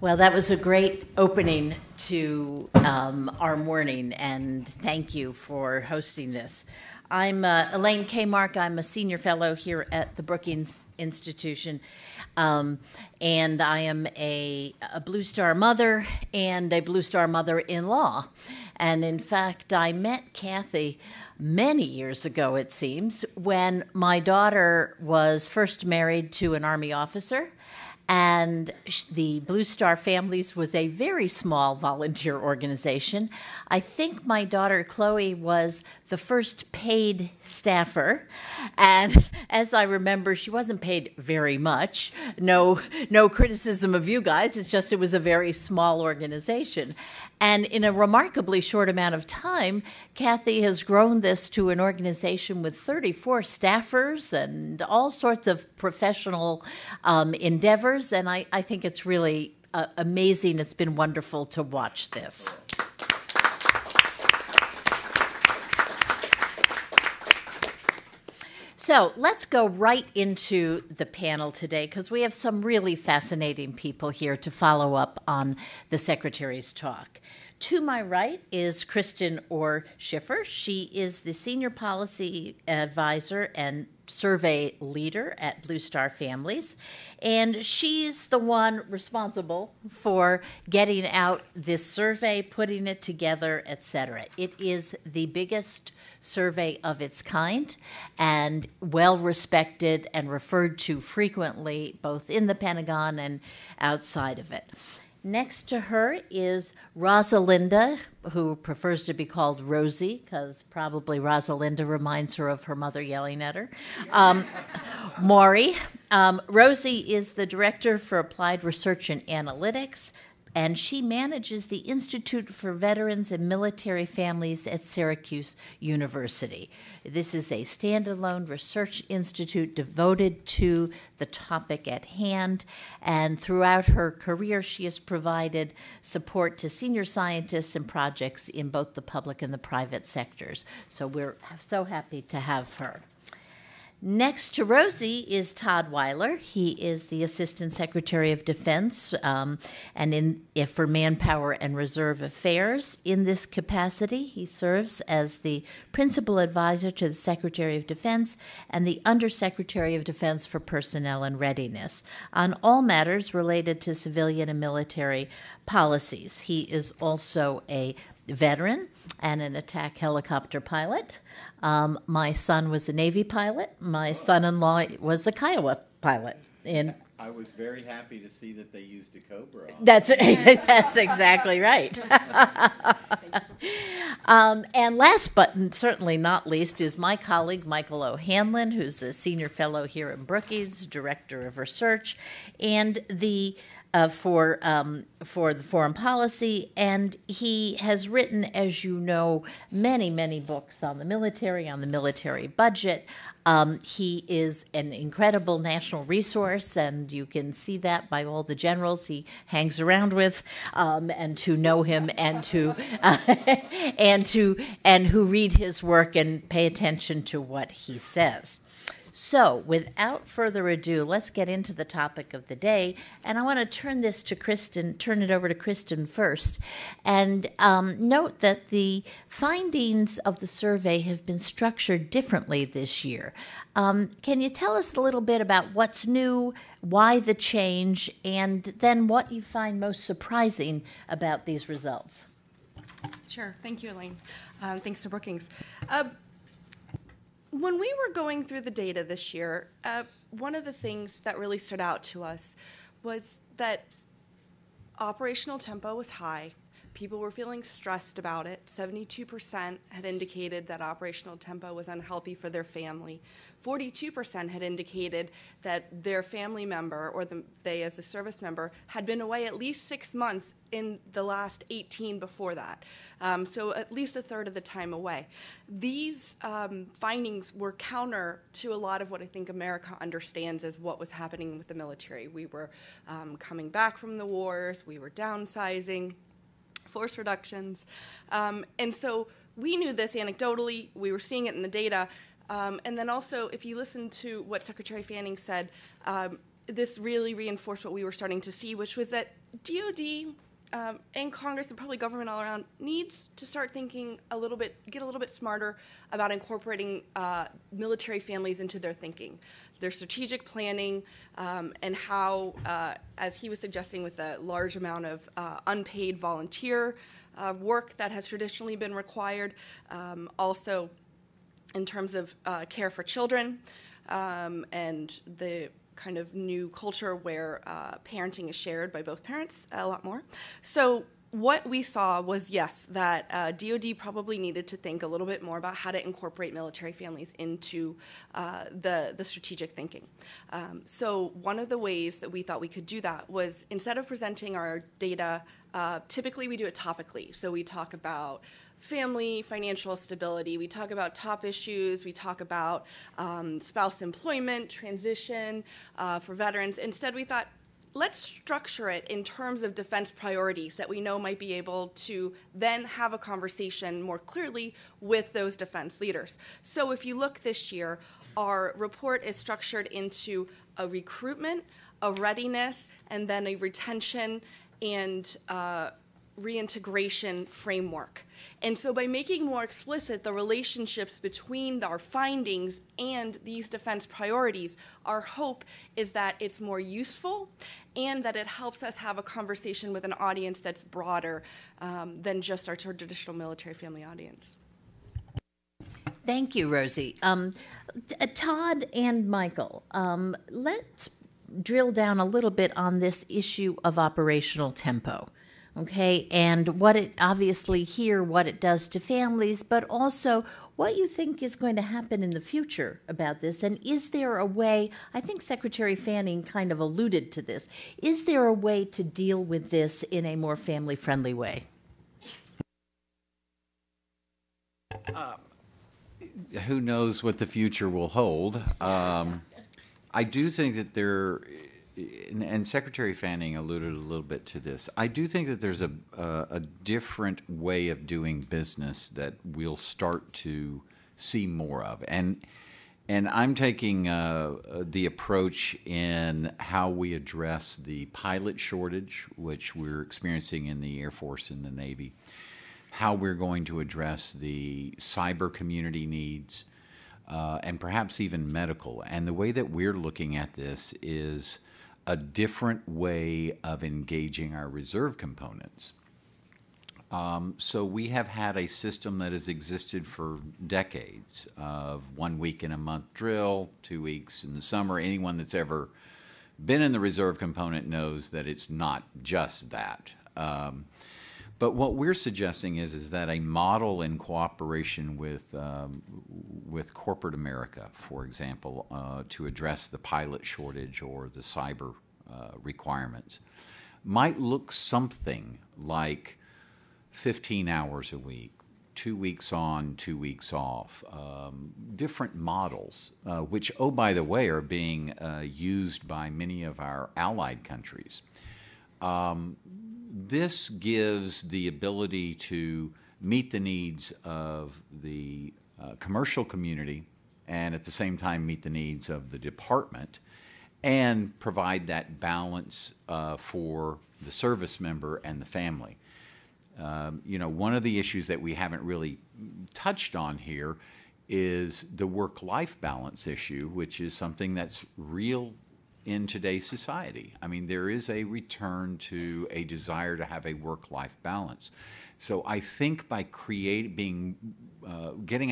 Well, that was a great opening to our morning, and thank you for hosting this. I'm Elaine Kamarck. I'm a senior fellow here at the Brookings Institution, and I am a Blue Star mother and a Blue Star mother-in-law. And in fact, I met Kathy many years ago, it seems, when my daughter was first married to an Army officer, And the Blue Star Families was a very small volunteer organization. I think my daughter Chloe was the first paid staffer, and as I remember, she wasn't paid very much. No criticism of you guys, it's just it was a very small organization. And in a remarkably short amount of time, Kathy has grown this to an organization with 34 staffers and all sorts of professional endeavors, and I think it's really amazing. It's been wonderful to watch this. So let's go right into the panel today, because we have some really fascinating people here to follow up on the Secretary's talk. To my right is Kristen Orr Schiffer. She is the Senior Policy Advisor and Survey Leader at Blue Star Families, and she's the one responsible for getting out this survey, putting it together, etc. It is the biggest survey of its kind and well-respected and referred to frequently both in the Pentagon and outside of it. Next to her is Rosalinda, who prefers to be called Rosie, because probably Rosalinda reminds her of her mother yelling at her, Maury. Rosie is the Director for Applied Research and Analytics, and she manages the Institute for Veterans and Military Families at Syracuse University. This is a standalone research institute devoted to the topic at hand, and throughout her career she has provided support to senior scientists and projects in both the public and the private sectors. So we're so happy to have her. Next to Rosie is Todd Weiler. He is the Assistant Secretary of Defense for Manpower and Reserve Affairs. In this capacity, he serves as the Principal Advisor to the Secretary of Defense and the Undersecretary of Defense for Personnel and Readiness on all matters related to civilian and military policies. He is also a veteran and an attack helicopter pilot. My son was a Navy pilot. My son-in-law was a Kiowa pilot. I was very happy to see that they used a Cobra. That's exactly right. And last but certainly not least is my colleague, Michael O'Hanlon, who's a senior fellow here in Brookings, Director of Research, and the for the foreign policy, and he has written, as you know, many books on the military budget. He is an incredible national resource, and you can see that by all the generals he hangs around with, and to know him, and who read his work and pay attention to what he says. So without further ado, let's get into the topic of the day, and I want to turn it over to Kristen first, and note that the findings of the survey have been structured differently this year. Can you tell us a little bit about what's new, why the change, and then what you find most surprising about these results? Sure. Thank you, Elaine. Thanks to Brookings. When we were going through the data this year, one of the things that really stood out to us was that operational tempo was high. People were feeling stressed about it. 72% had indicated that operational tempo was unhealthy for their family. 42% had indicated that their family member, or they as a service member, had been away at least 6 months in the last 18 before that. So at least a third of the time away. These findings were counter to a lot of what I think America understands as what was happening with the military. We were coming back from the wars, we were downsizing, force reductions, and so we knew this anecdotally, we were seeing it in the data, and then also if you listen to what Secretary Fanning said, this really reinforced what we were starting to see, which was that DOD and Congress and probably government all around needs to start thinking a little bit, get a little bit smarter about incorporating military families into their thinking, their strategic planning, and how, as he was suggesting with the large amount of unpaid volunteer work that has traditionally been required, also in terms of care for children and the kind of new culture where parenting is shared by both parents a lot more. So what we saw was, yes, that DOD probably needed to think a little bit more about how to incorporate military families into the strategic thinking. So one of the ways that we thought we could do that was, instead of presenting our data, typically we do it topically. So we talk about family, financial stability, we talk about top issues, we talk about spouse employment, transition for veterans. Instead, we thought, let's structure it in terms of defense priorities that we know might be able to then have a conversation more clearly with those defense leaders. So if you look this year, our report is structured into a recruitment, a readiness, and then a retention and reintegration framework. And so by making more explicit the relationships between our findings and these defense priorities, our hope is that it's more useful and that it helps us have a conversation with an audience that's broader than just our traditional military family audience. Thank you, Rosie. Todd and Michael, let's drill down a little bit on this issue of operational tempo. Okay, and what it obviously here, what it does to families, but also what you think is going to happen in the future about this. And is there a way, I think Secretary Fanning kind of alluded to this, is there a way to deal with this in a more family-friendly way? Who knows what the future will hold. I do think that there... And Secretary Fanning alluded a little bit to this. I do think that there's a different way of doing business that we'll start to see more of. And I'm taking the approach in how we address the pilot shortage, which we're experiencing in the Air Force and the Navy, how we're going to address the cyber community needs, and perhaps even medical. And the way that we're looking at this is a different way of engaging our reserve components. So we have had a system that has existed for decades of 1 week in a month drill, 2 weeks in the summer. Anyone that's ever been in the reserve component knows that it's not just that. But what we're suggesting is that a model in cooperation with corporate America, for example, to address the pilot shortage or the cyber requirements, might look something like 15 hours a week, 2 weeks on, 2 weeks off, different models, which, oh, by the way, are being used by many of our allied countries. This gives the ability to meet the needs of the commercial community and at the same time meet the needs of the department and provide that balance for the service member and the family. You know, one of the issues that we haven't really touched on here is the work-life balance issue, which is something that's real in today's society. I mean, there is a return to a desire to have a work-life balance. So I think by getting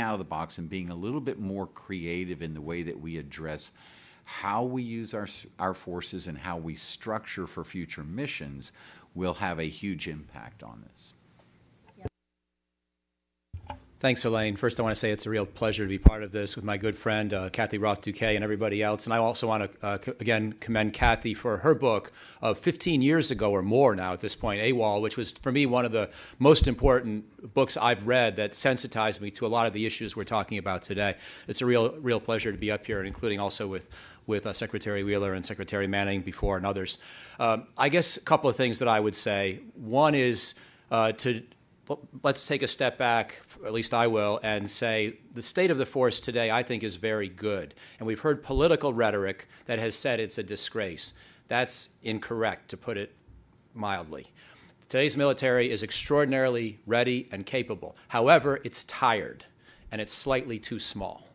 out of the box and being a little bit more creative in the way that we address how we use our forces and how we structure for future missions will have a huge impact on this. Thanks, Elaine. First, I want to say it's a real pleasure to be part of this with my good friend, Kathy Roth-Duquet, and everybody else. And I also want to, again, commend Kathy for her book of 15 years ago or more now at this point, AWOL, which was, for me, one of the most important books I've read that sensitized me to a lot of the issues we're talking about today. It's a real pleasure to be up here, and including also with Secretary Wheeler and Secretary Manning before and others. I guess a couple of things that I would say. One is let's take a step back, or at least I will, and say the state of the force today, I think, is very good. And we've heard political rhetoric that has said it's a disgrace. That's incorrect, to put it mildly. Today's military is extraordinarily ready and capable. However, it's tired, and it's slightly too small.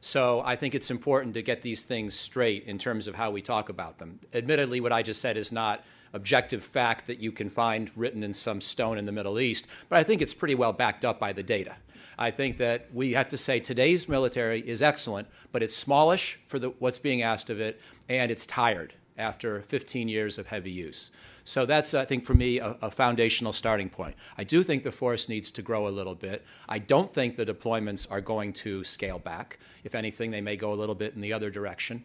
So I think it's important to get these things straight in terms of how we talk about them. Admittedly, what I just said is not objective fact that you can find written in some stone in the Middle East, but I think it's pretty well backed up by the data. I think that we have to say today's military is excellent, but it's smallish for what's being asked of it, and it's tired after 15 years of heavy use. So that's, I think, for me, a foundational starting point. I do think the force needs to grow a little bit. I don't think the deployments are going to scale back. If anything, they may go a little bit in the other direction.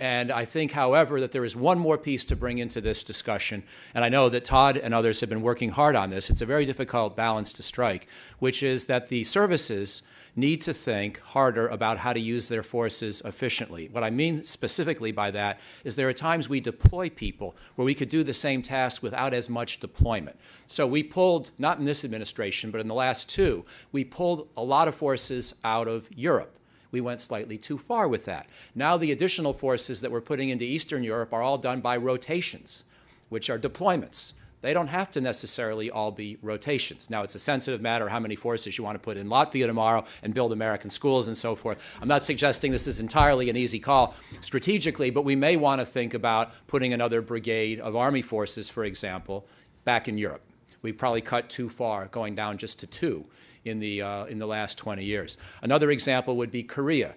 And I think, however, that there is one more piece to bring into this discussion, and I know that Todd and others have been working hard on this. It's a very difficult balance to strike, which is that the services need to think harder about how to use their forces efficiently. What I mean specifically by that is there are times we deploy people where we could do the same task without as much deployment. So we pulled, not in this administration, but in the last two, we pulled a lot of forces out of Europe. We went slightly too far with that. Now the additional forces that we're putting into Eastern Europe are all done by rotations, which are deployments. They don't have to necessarily all be rotations. Now, it's a sensitive matter how many forces you want to put in Latvia tomorrow and build American schools and so forth. I'm not suggesting this is entirely an easy call strategically, but we may want to think about putting another brigade of Army forces, for example, back in Europe. We probably cut too far, going down just to two in the last 20 years. Another example would be Korea.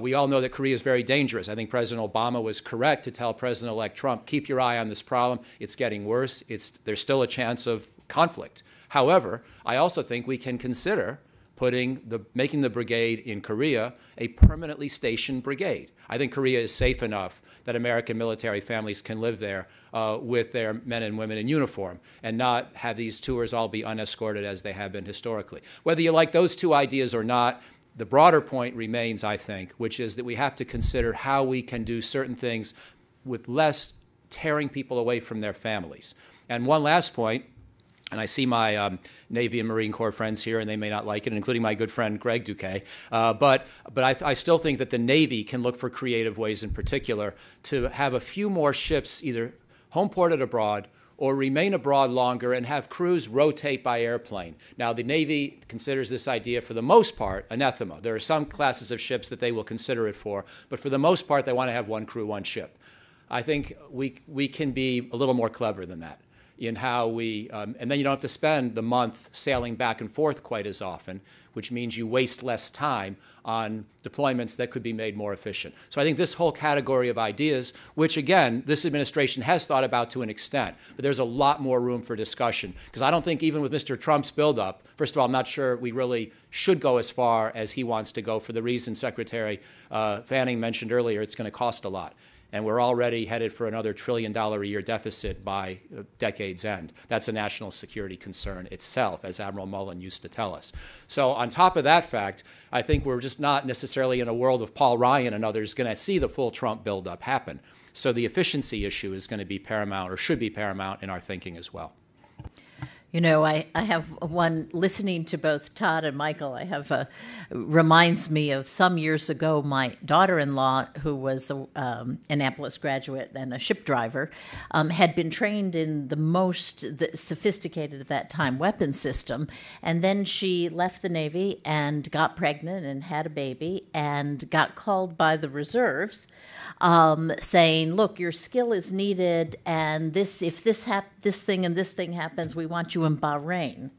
We all know that Korea is very dangerous. I think President Obama was correct to tell President-elect Trump, keep your eye on this problem. It's getting worse. There's still a chance of conflict. However, I also think we can consider making the brigade in Korea a permanently stationed brigade. I think Korea is safe enough that American military families can live there with their men and women in uniform and not have these tours all be unescorted as they have been historically. Whether you like those two ideas or not, the broader point remains, I think, which is that we have to consider how we can do certain things with less tearing people away from their families. And one last point, and I see my Navy and Marine Corps friends here, and they may not like it, including my good friend Greg Duquet, but I still think that the Navy can look for creative ways in particular to have a few more ships either home ported abroad or remain abroad longer and have crews rotate by airplane. Now, the Navy considers this idea, for the most part, anathema. There are some classes of ships that they will consider it for, but for the most part, they want to have one crew, one ship. I think we can be a little more clever than that in how we, and then you don't have to spend the month sailing back and forth quite as often, which means you waste less time on deployments that could be made more efficient. So I think this whole category of ideas, which again, this administration has thought about to an extent, but there's a lot more room for discussion, because I don't think even with Mr. Trump's buildup, first of all, I'm not sure we really should go as far as he wants to go for the reason Secretary Fanning mentioned earlier. It's going to cost a lot. And we're already headed for another $1 trillion a year deficit by decade's end. That's a national security concern itself, as Admiral Mullen used to tell us. So on top of that fact, I think we're just not necessarily in a world of Paul Ryan and others going to see the full Trump buildup happen. So the efficiency issue is going to be paramount, or should be paramount, in our thinking as well. You know, I have one, listening to both Todd and Michael, reminds me of some years ago, my daughter-in-law, who was an Annapolis graduate and a ship driver, had been trained in the most sophisticated at that time weapon system. And then she left the Navy and got pregnant and had a baby and got called by the reserves saying, look, your skill is needed, and if this thing and this thing happens, we want you in Bahrain.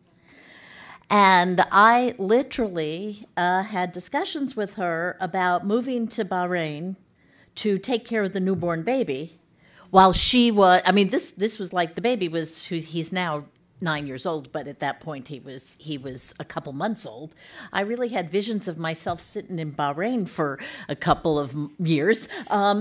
And I literally had discussions with her about moving to Bahrain to take care of the newborn baby while she was, I mean, this was like the baby was, he's now 9 years old, but at that point he was a couple months old. I really had visions of myself sitting in Bahrain for a couple of years,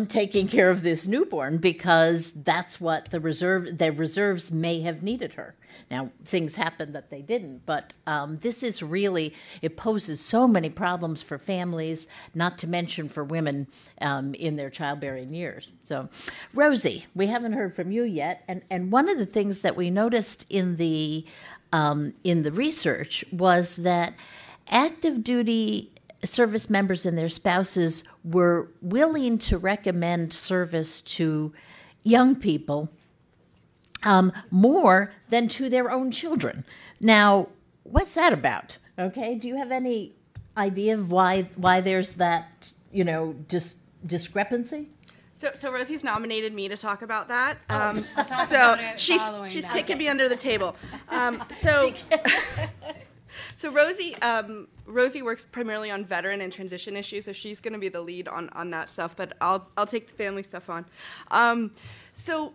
taking care of this newborn, because that's what the reserves may have needed her. Now, things happened that they didn't, but this is really, it poses so many problems for families, not to mention for women in their childbearing years. So, Rosie, we haven't heard from you yet, and one of the things that we noticed in the research was that active duty service members and their spouses were willing to recommend service to young people more than to their own children. Now, what's that about? Okay, do you have any idea of why there's that, you know, discrepancy? So Rosie's nominated me to talk about that. So she's kicking me under the table. So Rosie works primarily on veteran and transition issues, so she's going to be the lead on that stuff, but I'll take the family stuff on. So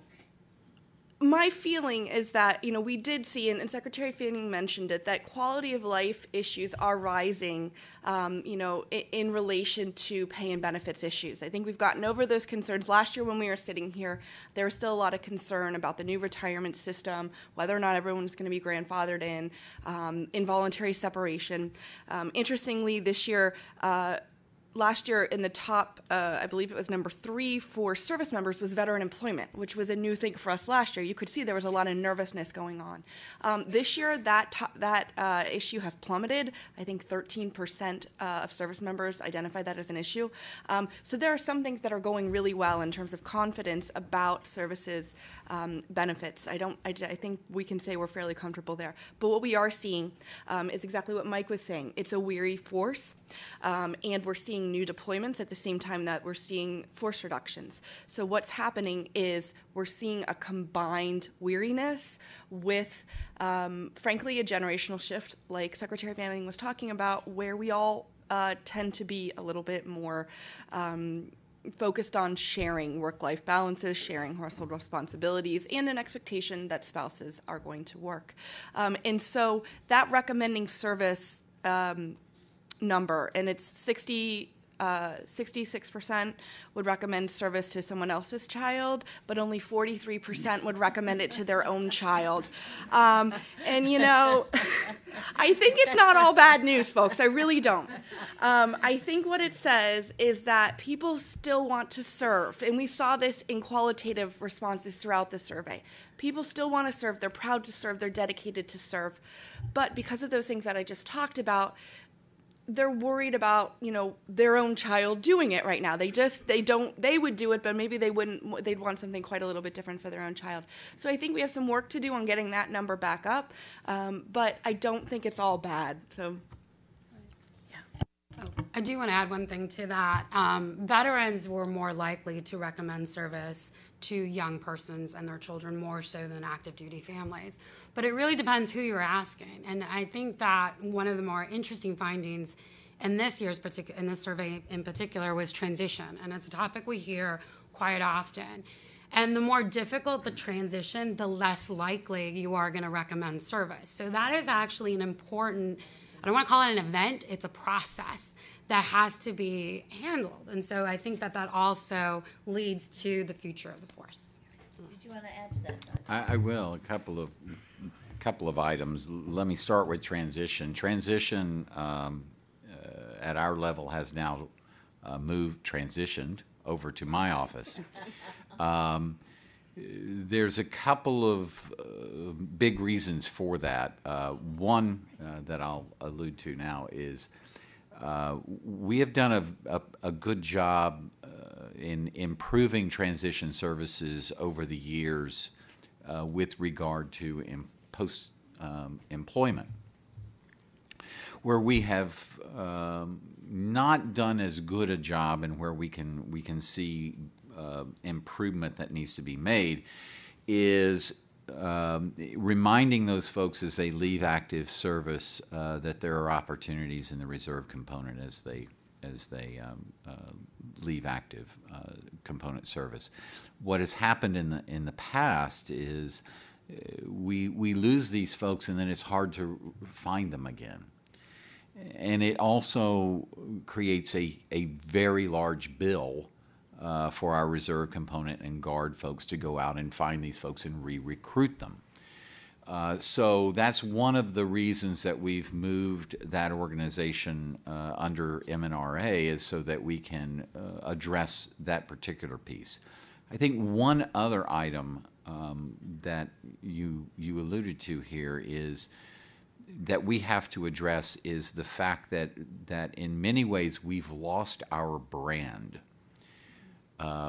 my feeling is that, you know, we did see, and Secretary Fanning mentioned it, that quality of life issues are rising, you know, in relation to pay and benefits issues. I think we've gotten over those concerns. Last year when we were sitting here, there was still a lot of concern about the new retirement system, whether or not everyone was going to be grandfathered in, involuntary separation. Interestingly, this year, last year in the top, I believe it was number 3 for service members, was veteran employment, which was a new thing for us last year. You could see there was a lot of nervousness going on. This year, that issue has plummeted. I think 13% of service members identified that as an issue. So there are some things that are going really well in terms of confidence about services benefits. I think we can say we're fairly comfortable there. But what we are seeing is exactly what Mike was saying. It's a weary force, and we're seeing new deployments at the same time that we're seeing force reductions. So what's happening is we're seeing a combined weariness with, frankly, a generational shift, like Secretary Fanning was talking about, where we all tend to be a little bit more focused on sharing work-life balances, sharing household responsibilities, and an expectation that spouses are going to work. And so that recommending service number, and it's 66% would recommend service to someone else's child, but only 43% would recommend it to their own child. And, you know, I think it's not all bad news, folks. I really don't. I think what it says is that people still want to serve, and we saw this in qualitative responses throughout the survey. People still want to serve. They're proud to serve. They're dedicated to serve. But because of those things that I just talked about, they're worried about, you know, their own child doing it right now. They would do it, but maybe they wouldn't, they'd want something quite a little bit different for their own child. So I think we have some work to do on getting that number back up, but I don't think it's all bad. So, yeah. Oh, I do want to add one thing to that. Veterans were more likely to recommend service to young persons and their children more so than active duty families. But it really depends who you're asking. And I think that one of the more interesting findings in this survey in particular was transition. And it's a topic we hear quite often. And the more difficult the transition, the less likely you are going to recommend service. So that is actually an important, I don't want to call it an event, it's a process that has to be handled. And so I think that that also leads to the future of the force. Did you want to add to that, Todd? I will, a couple of items. Let me start with transition. Transition at our level has now transitioned over to my office. There's a couple of big reasons for that. One that I'll allude to now is we have done a good job in improving transition services over the years with regard to post-employment, where we have not done as good a job and where we can see improvement that needs to be made is reminding those folks as they leave active service that there are opportunities in the reserve component as they leave active component service. What has happened in the past is we lose these folks and then it's hard to find them again. And it also creates a very large bill for our reserve component and guard folks to go out and find these folks and re-recruit them. So that's one of the reasons that we've moved that organization under MNRA, is so that we can address that particular piece. I think one other item that you alluded to here is that we have to address is the fact that in many ways we've lost our brand.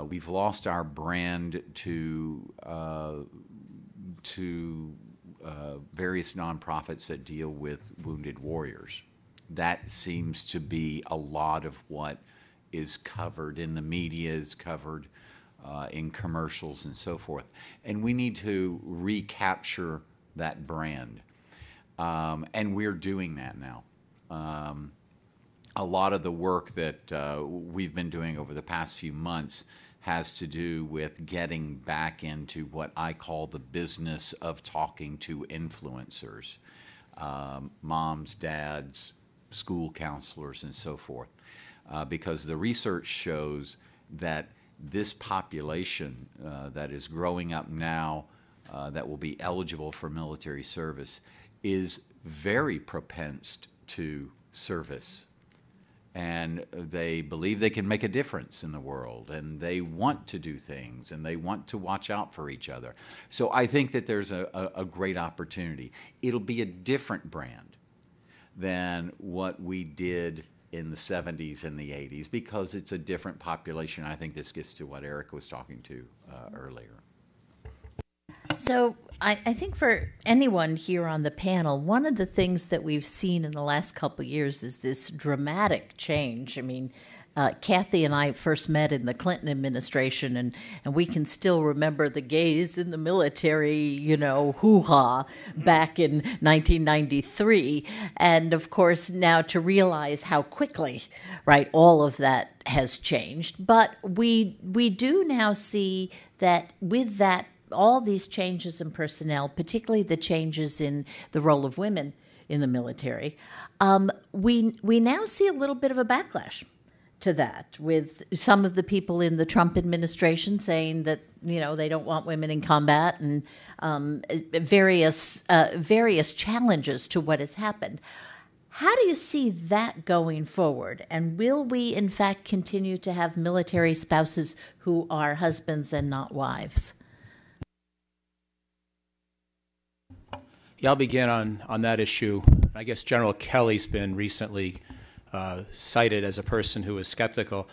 We've lost our brand to various nonprofits that deal with wounded warriors. That seems to be a lot of what is covered in the media, is covered in commercials and so forth. And we need to recapture that brand. And we're doing that now. A lot of the work that we've been doing over the past few months has to do with getting back into what I call the business of talking to influencers, moms, dads, school counselors, and so forth, because the research shows that this population that is growing up now that will be eligible for military service is very propense to service, and they believe they can make a difference in the world, and they want to do things, and they want to watch out for each other. So I think that there's a great opportunity. It'll be a different brand than what we did in the 70s and the 80s because it's a different population. I think this gets to what Eric was talking to earlier. So I think for anyone here on the panel, one of the things that we've seen in the last couple of years is this dramatic change. I mean, Kathy and I first met in the Clinton administration, and we can still remember the gays in the military, you know, hoo-ha back in 1993. And, of course, now to realize how quickly, right, all of that has changed. But we do now see that with that, all these changes in personnel, particularly the changes in the role of women in the military, we now see a little bit of a backlash to that, with some of the people in the Trump administration saying that, you know, they don't want women in combat, and various challenges to what has happened. How do you see that going forward? And will we, in fact, continue to have military spouses who are husbands and not wives? Yeah, I'll begin on that issue. I guess General Kelly's been recently cited as a person who was skeptical.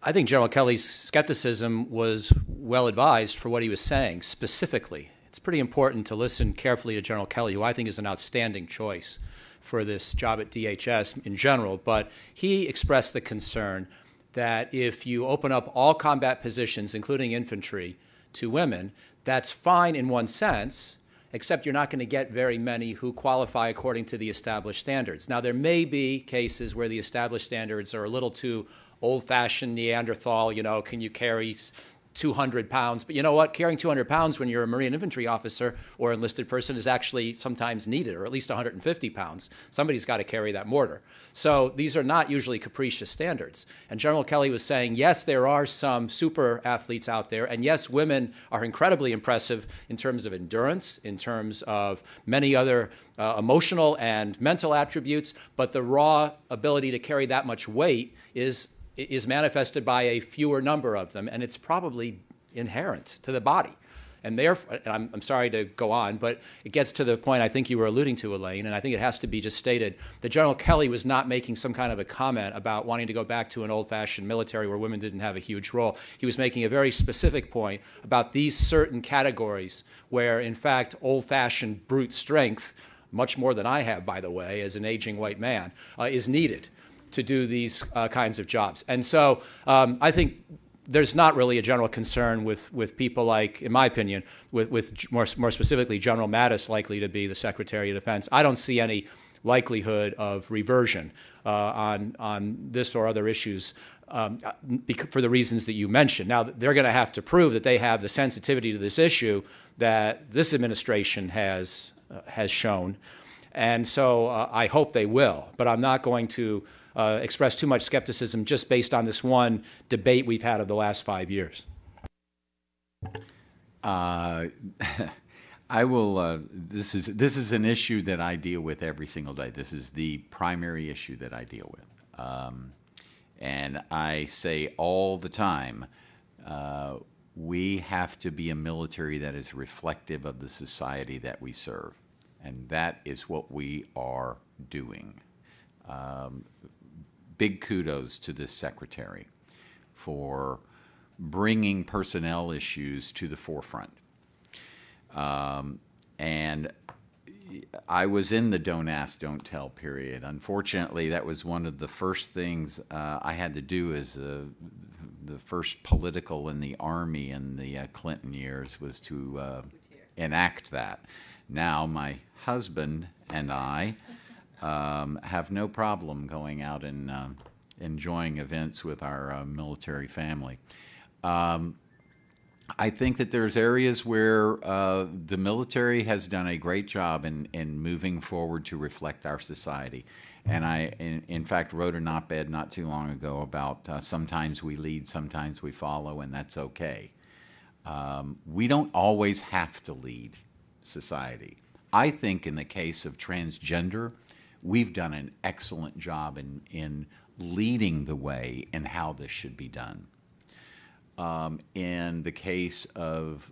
I think General Kelly's skepticism was well advised for what he was saying specifically. It's pretty important to listen carefully to General Kelly, who I think is an outstanding choice for this job at DHS in general. But he expressed the concern that if you open up all combat positions, including infantry, to women, that's fine in one sense, except you're not going to get very many who qualify according to the established standards. Now, there may be cases where the established standards are a little too old-fashioned Neanderthal, you know, can you carry 200 pounds? But you know what? Carrying 200 pounds when you're a Marine infantry officer or enlisted person is actually sometimes needed, or at least 150 pounds. Somebody's got to carry that mortar. So these are not usually capricious standards. And General Kelly was saying, yes, there are some super athletes out there, and yes, women are incredibly impressive in terms of endurance, in terms of many other emotional and mental attributes, but the raw ability to carry that much weight is manifested by a fewer number of them, and it's probably inherent to the body. And therefore, and I'm sorry to go on, but it gets to the point I think you were alluding to, Elaine, and I think it has to be just stated that General Kelly was not making some kind of a comment about wanting to go back to an old-fashioned military where women didn't have a huge role. He was making a very specific point about these certain categories where, in fact, old-fashioned brute strength, much more than I have, by the way, as an aging white man, is needed to do these kinds of jobs. And so I think there's not really a general concern with people like, in my opinion, with more specifically General Mattis likely to be the Secretary of Defense. I don't see any likelihood of reversion on this or other issues for the reasons that you mentioned. Now, they're going to have to prove that they have the sensitivity to this issue that this administration has shown. And so I hope they will, but I'm not going to express too much skepticism just based on this one debate we've had of the last 5 years. I will. This is an issue that I deal with every single day. This is the primary issue that I deal with, and I say all the time, we have to be a military that is reflective of the society that we serve, and that is what we are doing. Big kudos to this secretary for bringing personnel issues to the forefront. And I was in the don't ask, don't tell period. Unfortunately, that was one of the first things I had to do as the first political in the Army in the Clinton years was to enact that. Now my husband and I have no problem going out and enjoying events with our military family. I think that there's areas where the military has done a great job in moving forward to reflect our society. And I, in fact, wrote an op-ed not too long ago about sometimes we lead, sometimes we follow, and that's okay. We don't always have to lead society. I think in the case of transgender, we've done an excellent job in leading the way in how this should be done. In the case of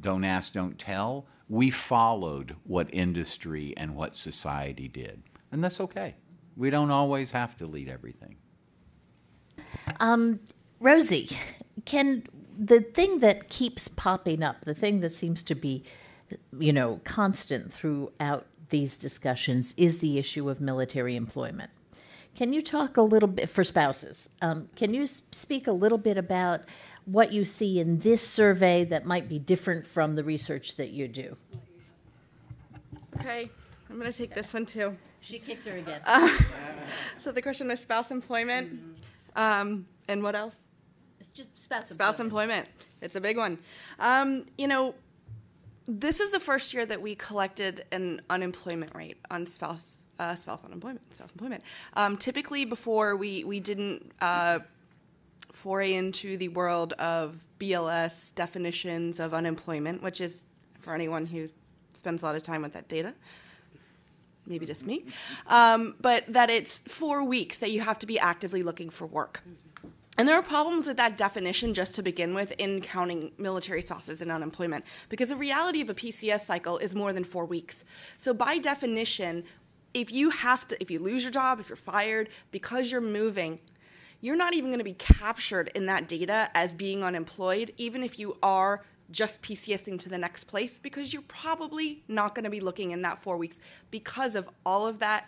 Don't Ask, Don't Tell, we followed what industry and what society did. And that's okay. We don't always have to lead everything. Rosie, the thing that keeps popping up, the thing that seems to be, you know, constant throughout these discussions is the issue of military employment. Can you talk a little bit, for spouses, can you speak a little bit about what you see in this survey that might be different from the research that you do? Okay, I'm going to take this one too. She kicked her again. So the question was spouse employment, and what else? It's just spouse employment. It's a big one. You know, this is the first year that we collected an unemployment rate on spouse employment. Typically before we didn't foray into the world of BLS definitions of unemployment, which is for anyone who spends a lot of time with that data, maybe just me, but that it's 4 weeks that you have to be actively looking for work. And there are problems with that definition just to begin with in counting military spouses and unemployment, because the reality of a PCS cycle is more than 4 weeks. So by definition, if you lose your job, if you're fired, because you're moving, you're not even going to be captured in that data as being unemployed, even if you are just PCSing to the next place, because you're probably not going to be looking in that 4 weeks because of all of that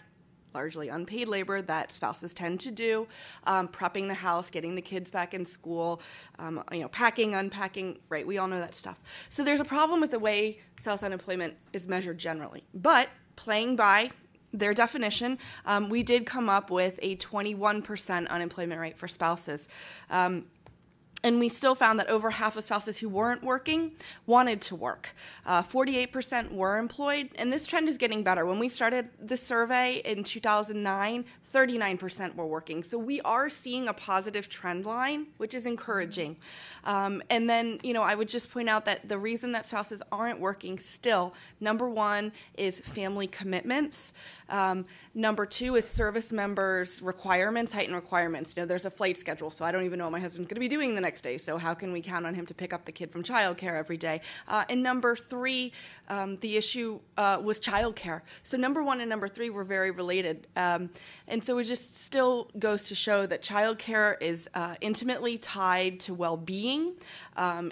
largely unpaid labor that spouses tend to do, prepping the house, getting the kids back in school, you know, packing, unpacking, right? We all know that stuff. So there's a problem with the way spouse unemployment is measured generally. But playing by their definition, we did come up with a 21% unemployment rate for spouses. And we still found that over half of spouses who weren't working wanted to work. 48% were employed, and this trend is getting better. When we started this survey in 2009, 39% were working. So we are seeing a positive trend line, which is encouraging. And then, you know, I would just point out that the reason that spouses aren't working still, number one is family commitments. Number two is service members' requirements, heightened requirements. You know, there's a flight schedule, so I don't even know what my husband's going to be doing the next day, so how can we count on him to pick up the kid from childcare every day? And number three, the issue was childcare. So number one and number three were very related. And so it just still goes to show that childcare is intimately tied to well-being.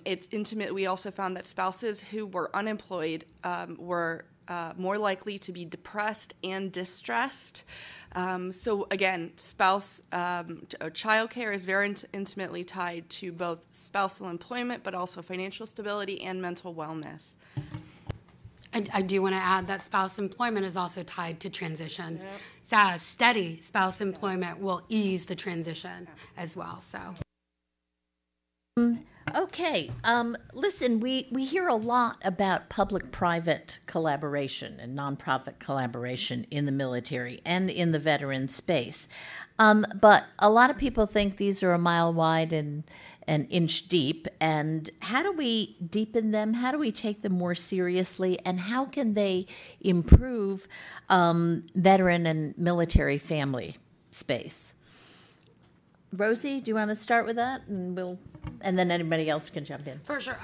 It's intimate. We also found that spouses who were unemployed were more likely to be depressed and distressed. So again, childcare is very intimately tied to both spousal employment, but also financial stability and mental wellness. I do want to add that spouse employment is also tied to transition. Yep. So steady spouse employment will ease the transition as well. So. Okay. Listen, we hear a lot about public-private collaboration and nonprofit collaboration in the military and in the veteran space. But a lot of people think these are a mile wide and an inch deep. And how do we deepen them? How do we take them more seriously? And how can they improve veteran and military family space? Rosie, do you want to start with that, and we'll, and then anybody else can jump in. For sure.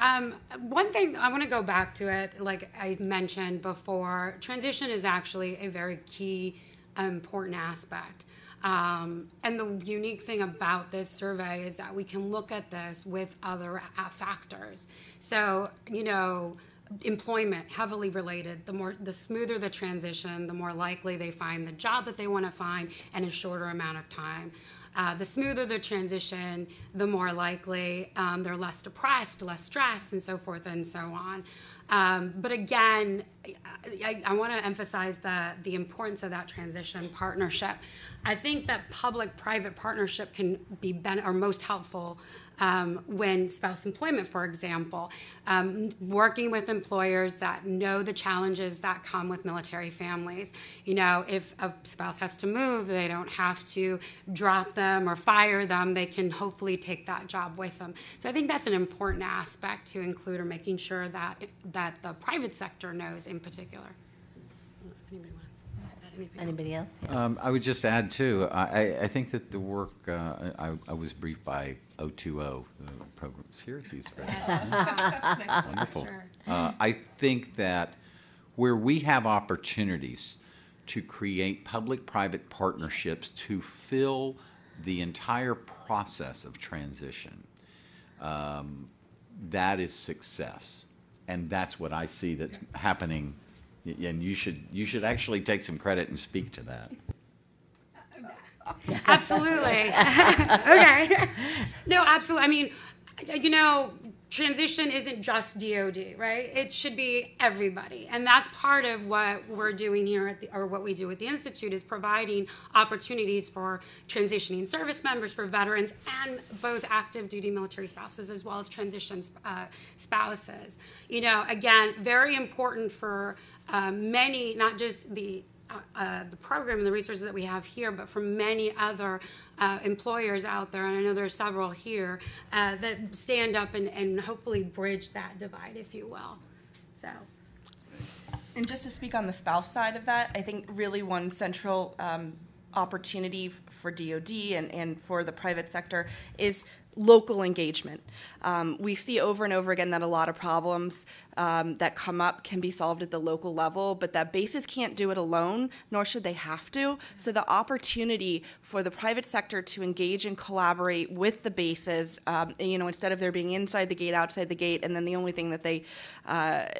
One thing I want to go back to it, like I mentioned before, transition is actually a very key, important aspect. And the unique thing about this survey is that we can look at this with other factors. So, you know, employment heavily related. The smoother the transition, the more likely they find the job that they want to find in a shorter amount of time. The smoother the transition, the more likely they're less depressed, less stressed, and so forth and so on. But again, I want to emphasize the importance of that transition partnership. I think that public-private partnership can be most helpful when spouse employment, for example, working with employers that know the challenges that come with military families. You know, if a spouse has to move, they don't have to drop them or fire them. They can hopefully take that job with them. So I think that's an important aspect to include, or making sure that the private sector knows in particular. Anybody want to add anything? Anybody else? Yeah. I would just add, too, I think that the work, I was briefed by 020 programs here at these programs. Wonderful. Sure. I think that where we have opportunities to create public-private partnerships to fill the entire process of transition, that is success, and that's what I see that's happening. And you should actually take some credit and speak to that. Absolutely. Okay. No, absolutely. I mean, you know, transition isn't just DOD, right? It should be everybody. And that's part of what we're doing here at what we do at the Institute, is providing opportunities for transitioning service members, for veterans, and both active duty military spouses as well as transition spouses. You know, again, very important for many, not just the program and the resources that we have here, but from many other employers out there, and I know there's several here, that stand up and hopefully bridge that divide, if you will. So. And just to speak on the spouse side of that, I think really one central opportunity for DOD and for the private sector is local engagement. We see over and over again that a lot of problems that come up can be solved at the local level, but that bases can't do it alone, nor should they have to. So the opportunity for the private sector to engage and collaborate with the bases, you know, instead of there being inside the gate, outside the gate, and then the only thing that they,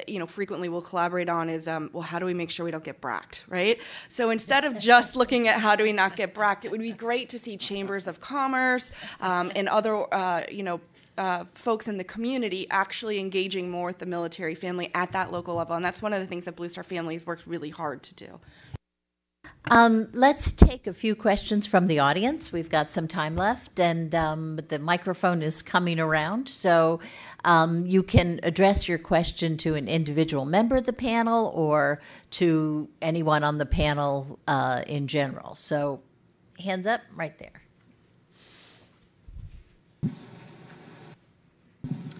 you know, frequently will collaborate on is, well, how do we make sure we don't get bracked, right? So instead of just looking at how do we not get bracked, it would be great to see chambers of commerce and other you know, folks in the community actually engaging more with the military family at that local level. And that's one of the things that Blue Star Families works really hard to do. Let's take a few questions from the audience. We've got some time left, and the microphone is coming around. So you can address your question to an individual member of the panel or to anyone on the panel in general. So hands up right there.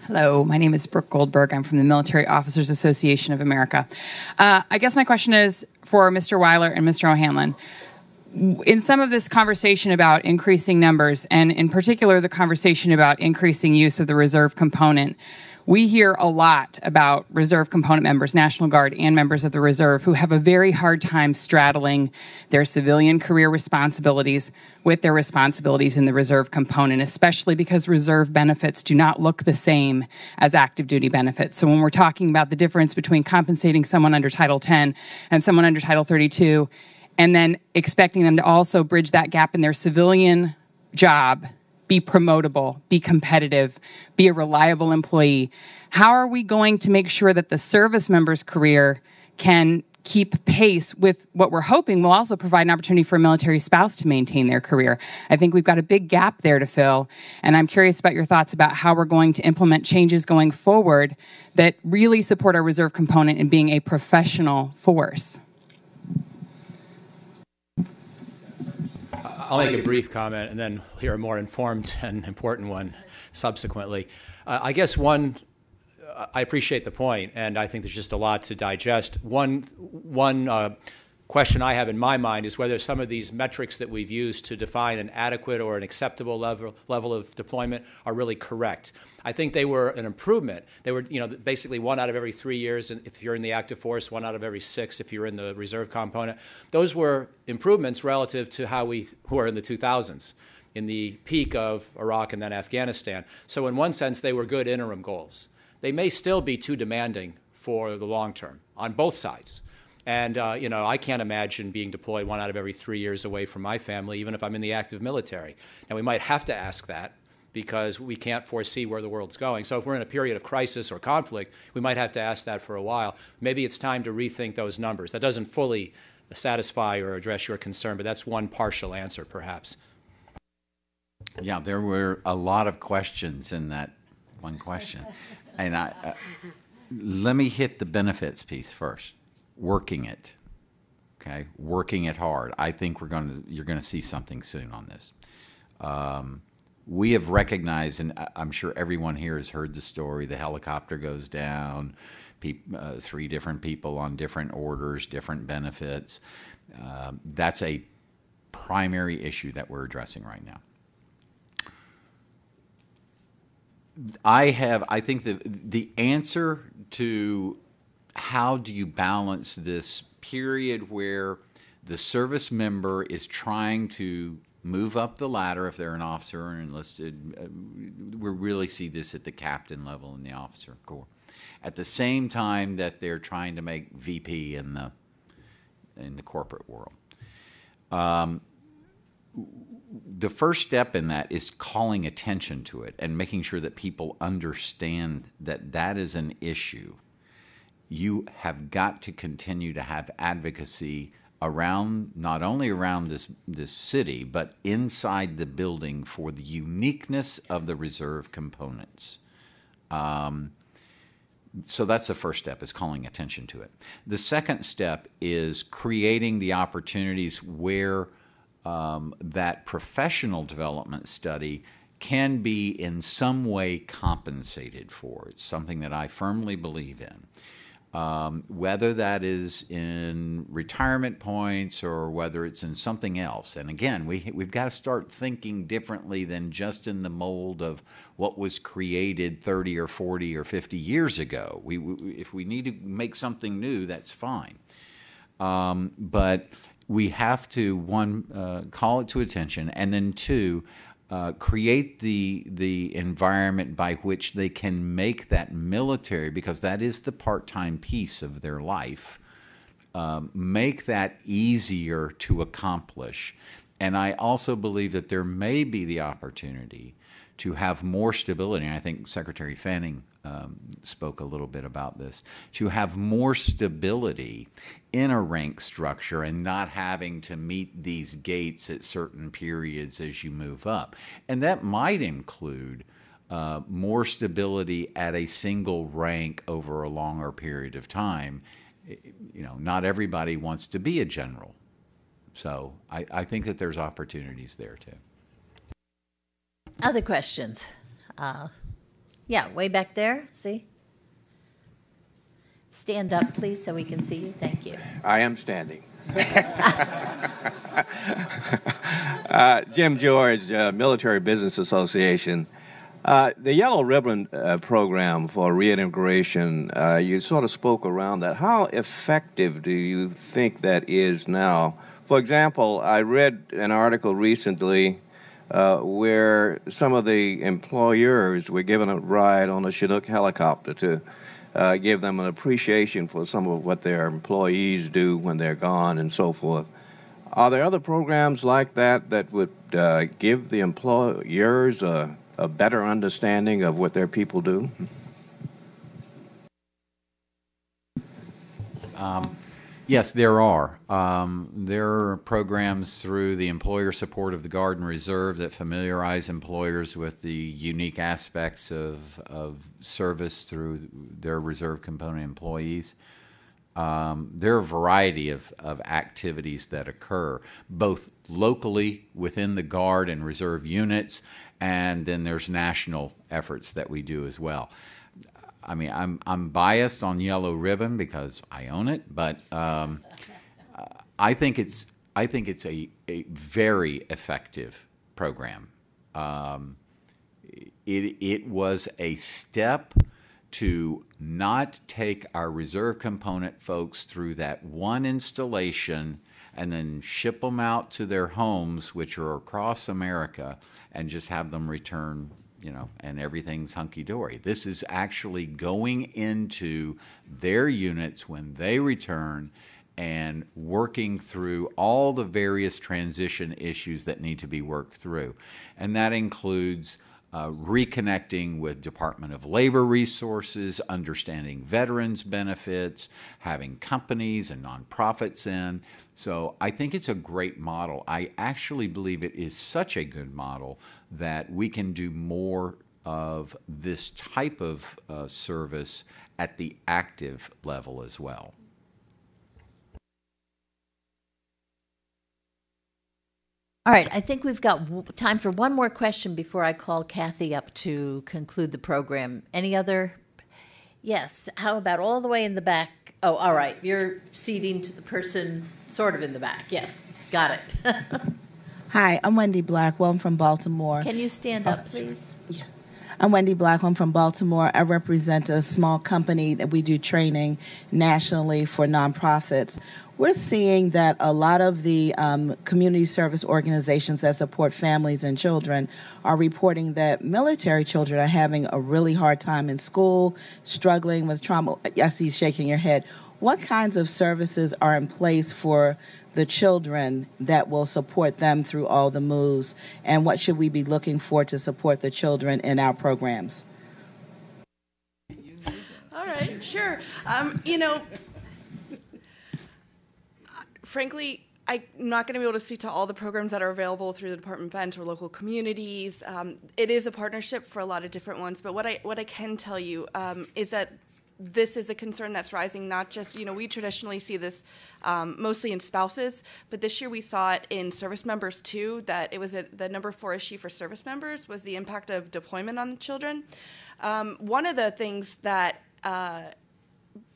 Hello, my name is Brooke Goldberg. I'm from the Military Officers Association of America. I guess my question is for Mr. Weiler and Mr. O'Hanlon. In some of this conversation about increasing numbers, and in particular the conversation about increasing use of the reserve component, we hear a lot about reserve component members, National Guard and members of the reserve, who have a very hard time straddling their civilian career responsibilities with their responsibilities in the reserve component, especially because reserve benefits do not look the same as active duty benefits. So when we're talking about the difference between compensating someone under Title 10 and someone under Title 32, and then expecting them to also bridge that gap in their civilian job, be promotable, be competitive, be a reliable employee. How are we going to make sure that the service member's career can keep pace with what we're hoping will also provide an opportunity for a military spouse to maintain their career? I think we've got a big gap there to fill, and I'm curious about your thoughts about how we're going to implement changes going forward that really support our reserve component in being a professional force. I'll make a brief comment and then hear a more informed and important one subsequently. I guess I appreciate the point, and I think there's just a lot to digest. One question I have in my mind is whether some of these metrics that we've used to define an adequate or an acceptable level of deployment are really correct. I think they were an improvement. They were, you know, basically 1 out of every 3 years, and if you're in the active force, 1 out of every 6 if you're in the reserve component. Those were improvements relative to how we were in the 2000s, in the peak of Iraq and then Afghanistan. So in one sense, they were good interim goals. They may still be too demanding for the long term on both sides. And, you know, I can't imagine being deployed 1 out of every 3 years away from my family, even if I'm in the active military. Now, we might have to ask that because we can't foresee where the world's going. So if we're in a period of crisis or conflict, we might have to ask that for a while. Maybe it's time to rethink those numbers. That doesn't fully satisfy or address your concern, but that's one partial answer, perhaps. Yeah, there were a lot of questions in that one question. And let me hit the benefits piece first. Working it, okay? Working it hard. I think you're going to see something soon on this. We have recognized, and I'm sure everyone here has heard the story, the helicopter goes down, three different people on different orders, different benefits. That's a primary issue that we're addressing right now. I think the answer to how do you balance this period where the service member is trying to move up the ladder if they're an officer or enlisted, we really see this at the captain level in the officer corps. At the same time that they're trying to make VP in the corporate world. The first step in that is calling attention to it and making sure that people understand that that is an issue. You have got to continue to have advocacy around, not only around this city, but inside the building for the uniqueness of the reserve components. So that's the first step, is calling attention to it. The second step is creating the opportunities where that professional development study can be in some way compensated for. It's something that I firmly believe in. Whether that is in retirement points or whether it's in something else. And again, we've got to start thinking differently than just in the mold of what was created 30 or 40 or 50 years ago. If we need to make something new, that's fine. But we have to, one, call it to attention, and then two, create the environment by which they can make that military, because that is the part-time piece of their life, make that easier to accomplish. And I also believe that there may be the opportunity to have more stability, and I think Secretary Fanning spoke a little bit about this, to have more stability in a rank structure and not having to meet these gates at certain periods as you move up. And that might include more stability at a single rank over a longer period of time. You know, not everybody wants to be a general. So I think that there's opportunities there too. Other questions? Yeah, way back there, see? Stand up, please, so we can see you. Thank you. I am standing. Jim George, Military Business Association. The Yellow Ribbon program for reintegration, you sort of spoke around that. How effective do you think that is now? For example, I read an article recently where some of the employers were given a ride on a Chinook helicopter to give them an appreciation for some of what their employees do when they're gone and so forth. Are there other programs like that that would give the employers a better understanding of what their people do? Yes, there are. There are programs through the employer support of the Guard and Reserve that familiarize employers with the unique aspects of service through their reserve component employees. There are a variety of activities that occur, both locally within the Guard and Reserve units, and then there's national efforts that we do as well. I mean, I'm biased on Yellow Ribbon because I own it, but I think it's a very effective program. It was a step to not take our reserve component folks through that one installation and then ship them out to their homes, which are across America, and just have them return. You know, and everything's hunky-dory. This is actually going into their units when they return and working through all the various transition issues that need to be worked through. And that includes reconnecting with Department of Labor resources, understanding veterans benefits, having companies and nonprofits in. So I think it's a great model. I actually believe it is such a good model that we can do more of this type of service at the active level as well. All right, I think we've got time for one more question before I call Kathy up to conclude the program. Any other? Yes, how about all the way in the back? Oh, all right, you're seating to the person sort of in the back. Yes, got it. Hi, I'm Wendy Blackwell. I'm from Baltimore. Can you stand up, please? Yes. I'm Wendy Blackwell. I'm from Baltimore. I represent a small company that we do training nationally for nonprofits. We're seeing that a lot of the community service organizations that support families and children are reporting that military children are having a really hard time in school, struggling with trauma. I see you shaking your head. What kinds of services are in place for the children that will support them through all the moves? And what should we be looking for to support the children in our programs? All right, sure. You know, frankly, I'm not going to be able to speak to all the programs that are available through the Department of Defense or local communities. It is a partnership for a lot of different ones, but what I can tell you is that this is a concern that's rising, not just, you know, we traditionally see this mostly in spouses, but this year we saw it in service members too, that it was the number 4 issue for service members was the impact of deployment on the children. One of the things that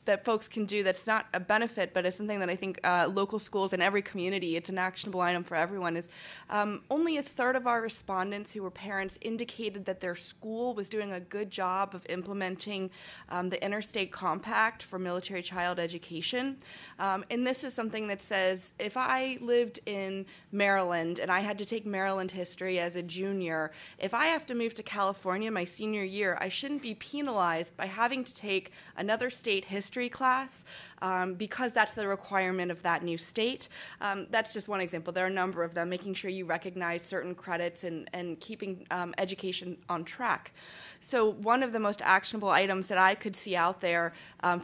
that folks can do that's not a benefit, but it's something that I think local schools in every community, it's an actionable item for everyone, is only 1/3 of our respondents who were parents indicated that their school was doing a good job of implementing the Interstate Compact for Military Child Education. And this is something that says, if I lived in Maryland and I had to take Maryland history as a junior, if I have to move to California my senior year, I shouldn't be penalized by having to take another state history class because that's the requirement of that new state. That's just one example. There are a number of them, making sure you recognize certain credits and keeping education on track. So one of the most actionable items that I could see out there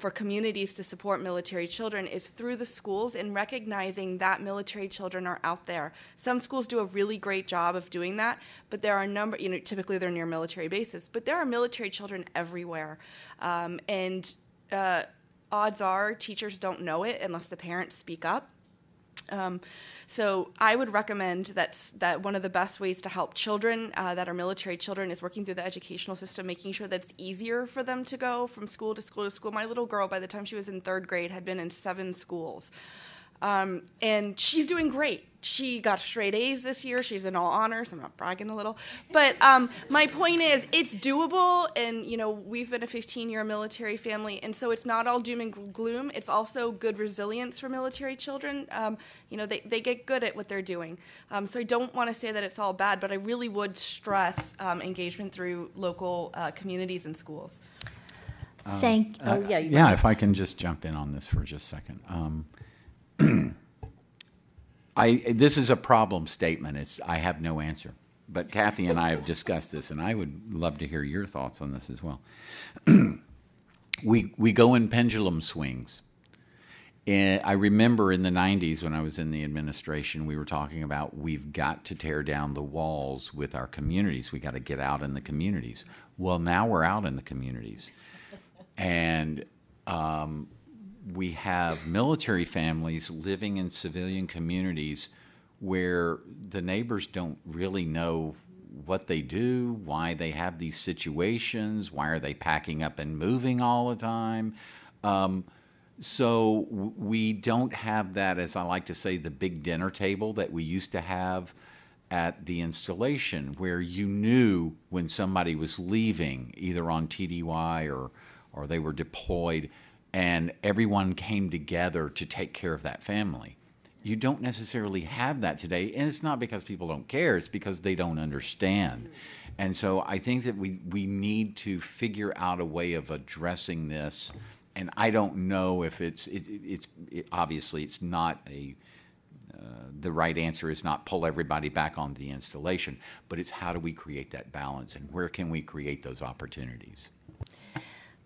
for communities to support military children is through the schools and recognizing that military children are out there. Some schools do a really great job of doing that, but there are a number, you know, typically they're near military bases, but there are military children everywhere. Odds are teachers don't know it unless the parents speak up. So I would recommend that one of the best ways to help children that are military children is working through the educational system, making sure that it's easier for them to go from school to school to school. My little girl, by the time she was in 3rd grade, had been in 7 schools. And she's doing great. She got straight A's this year. She's in all honors. I'm not bragging a little. But my point is it's doable, and, you know, we've been a 15-year military family, and so it's not all doom and gloom. It's also good resilience for military children. You know, they get good at what they're doing. So I don't want to say that it's all bad, but I really would stress engagement through local communities and schools. Yeah, if I can just jump in on this for just a second. This is a problem statement. I have no answer. But Kathy and I have discussed this, and I would love to hear your thoughts on this as well. We go in pendulum swings. And I remember in the 90s when I was in the administration, we were talking about we've got to tear down the walls with our communities. We've got to get out in the communities. Well, now we're out in the communities. And we have military families living in civilian communities where the neighbors don't really know what they do, why they have these situations, why are they packing up and moving all the time. So we don't have that, as I like to say, the big dinner table that we used to have at the installation where you knew when somebody was leaving, either on TDY or they were deployed, and everyone came together to take care of that family. You don't necessarily have that today, and it's not because people don't care, it's because they don't understand. And so I think that we need to figure out a way of addressing this, and I don't know if it's obviously it's not a the right answer is not pull everybody back onto the installation, but it's how do we create that balance and where can we create those opportunities?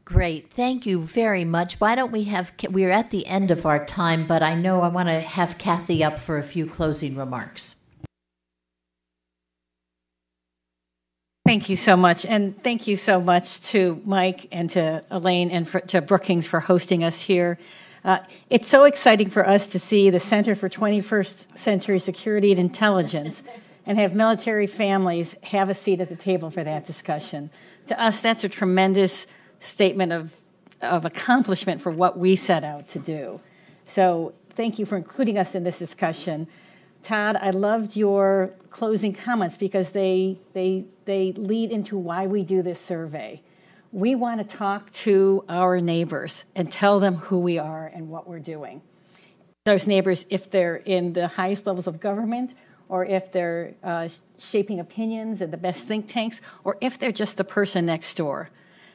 Great. Thank you very much. Why don't we have, we're at the end of our time, but I know I want to have Kathy up for a few closing remarks. Thank you so much, and thank you so much to Mike and to Elaine and to Brookings for hosting us here. It's so exciting for us to see the Center for 21st Century Security and Intelligence and have military families have a seat at the table for that discussion. To us, that's a tremendous statement of accomplishment for what we set out to do. So thank you for including us in this discussion. Todd, I loved your closing comments because they lead into why we do this survey. We want to talk to our neighbors and tell them who we are and what we're doing. Those neighbors, if they're in the highest levels of government, or if they're shaping opinions at the best think tanks, or if they're just the person next door.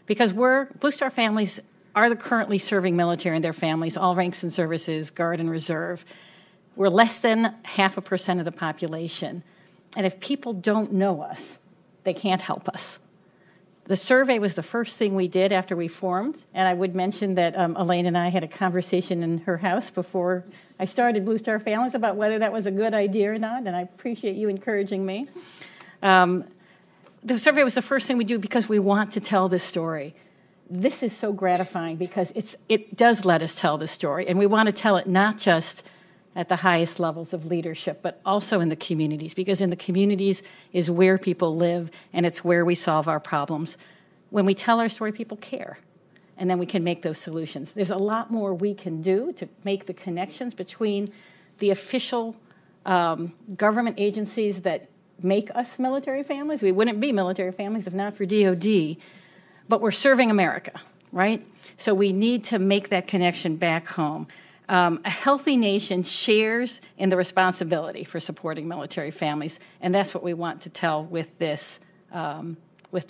Because Blue Star Families are the currently serving military and their families, all ranks and services, Guard and Reserve. We're less than 0.5% of the population. And if people don't know us, they can't help us. The survey was the first thing we did after we formed. And I would mention that Elaine and I had a conversation in her house before I started Blue Star Families about whether that was a good idea or not. And I appreciate you encouraging me. The survey was the first thing we do because we want to tell this story. This is so gratifying because it does let us tell the story. And we want to tell it not just at the highest levels of leadership, but also in the communities, because in the communities is where people live and it's where we solve our problems. When we tell our story, people care, and then we can make those solutions. There's a lot more we can do to make the connections between the official government agencies that make us military families. We wouldn't be military families if not for DOD, but we're serving America, right? So we need to make that connection back home. A healthy nation shares in the responsibility for supporting military families, and that's what we want to tell with this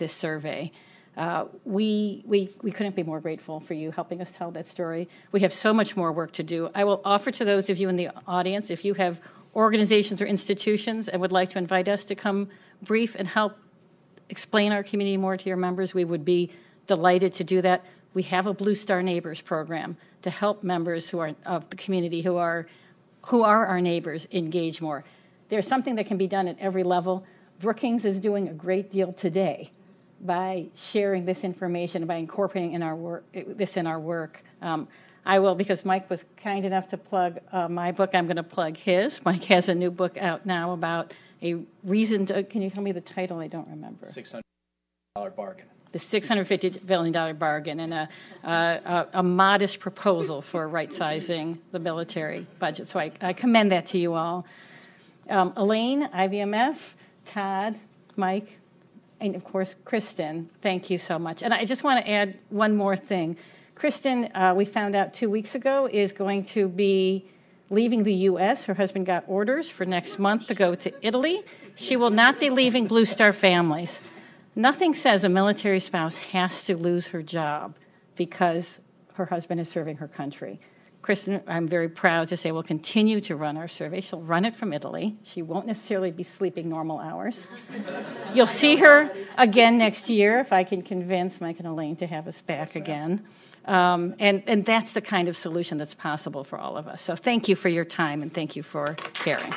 survey. We couldn't be more grateful for you helping us tell that story. We have so much more work to do. I will offer to those of you in the audience, if you have organizations or institutions and would like to invite us to come brief and help explain our community more to your members, we would be delighted to do that. We have a Blue Star Neighbors program to help members who are of the community who are our neighbors engage more. There's something that can be done at every level. Brookings is doing a great deal today by sharing this information, by incorporating this in our work. I will, because Mike was kind enough to plug my book, I'm going to plug his. Mike has a new book out now about a reason to, can you tell me the title? I don't remember. $600 bargain. The $650 billion bargain, and a modest proposal for right-sizing the military budget. So I commend that to you all. Elaine, IVMF, Todd, Mike, and, of course, Kristen, thank you so much. And I just want to add one more thing. Kristen, we found out 2 weeks ago, is going to be leaving the U.S. Her husband got orders for next month to go to Italy. She will not be leaving Blue Star Families. Nothing says a military spouse has to lose her job because her husband is serving her country. Kristen, I'm very proud to say, will continue to run our survey. She'll run it from Italy. She won't necessarily be sleeping normal hours. You'll see her again next year if I can convince Mike and Elaine to have us back again. And that's the kind of solution that's possible for all of us. So thank you for your time, and thank you for caring.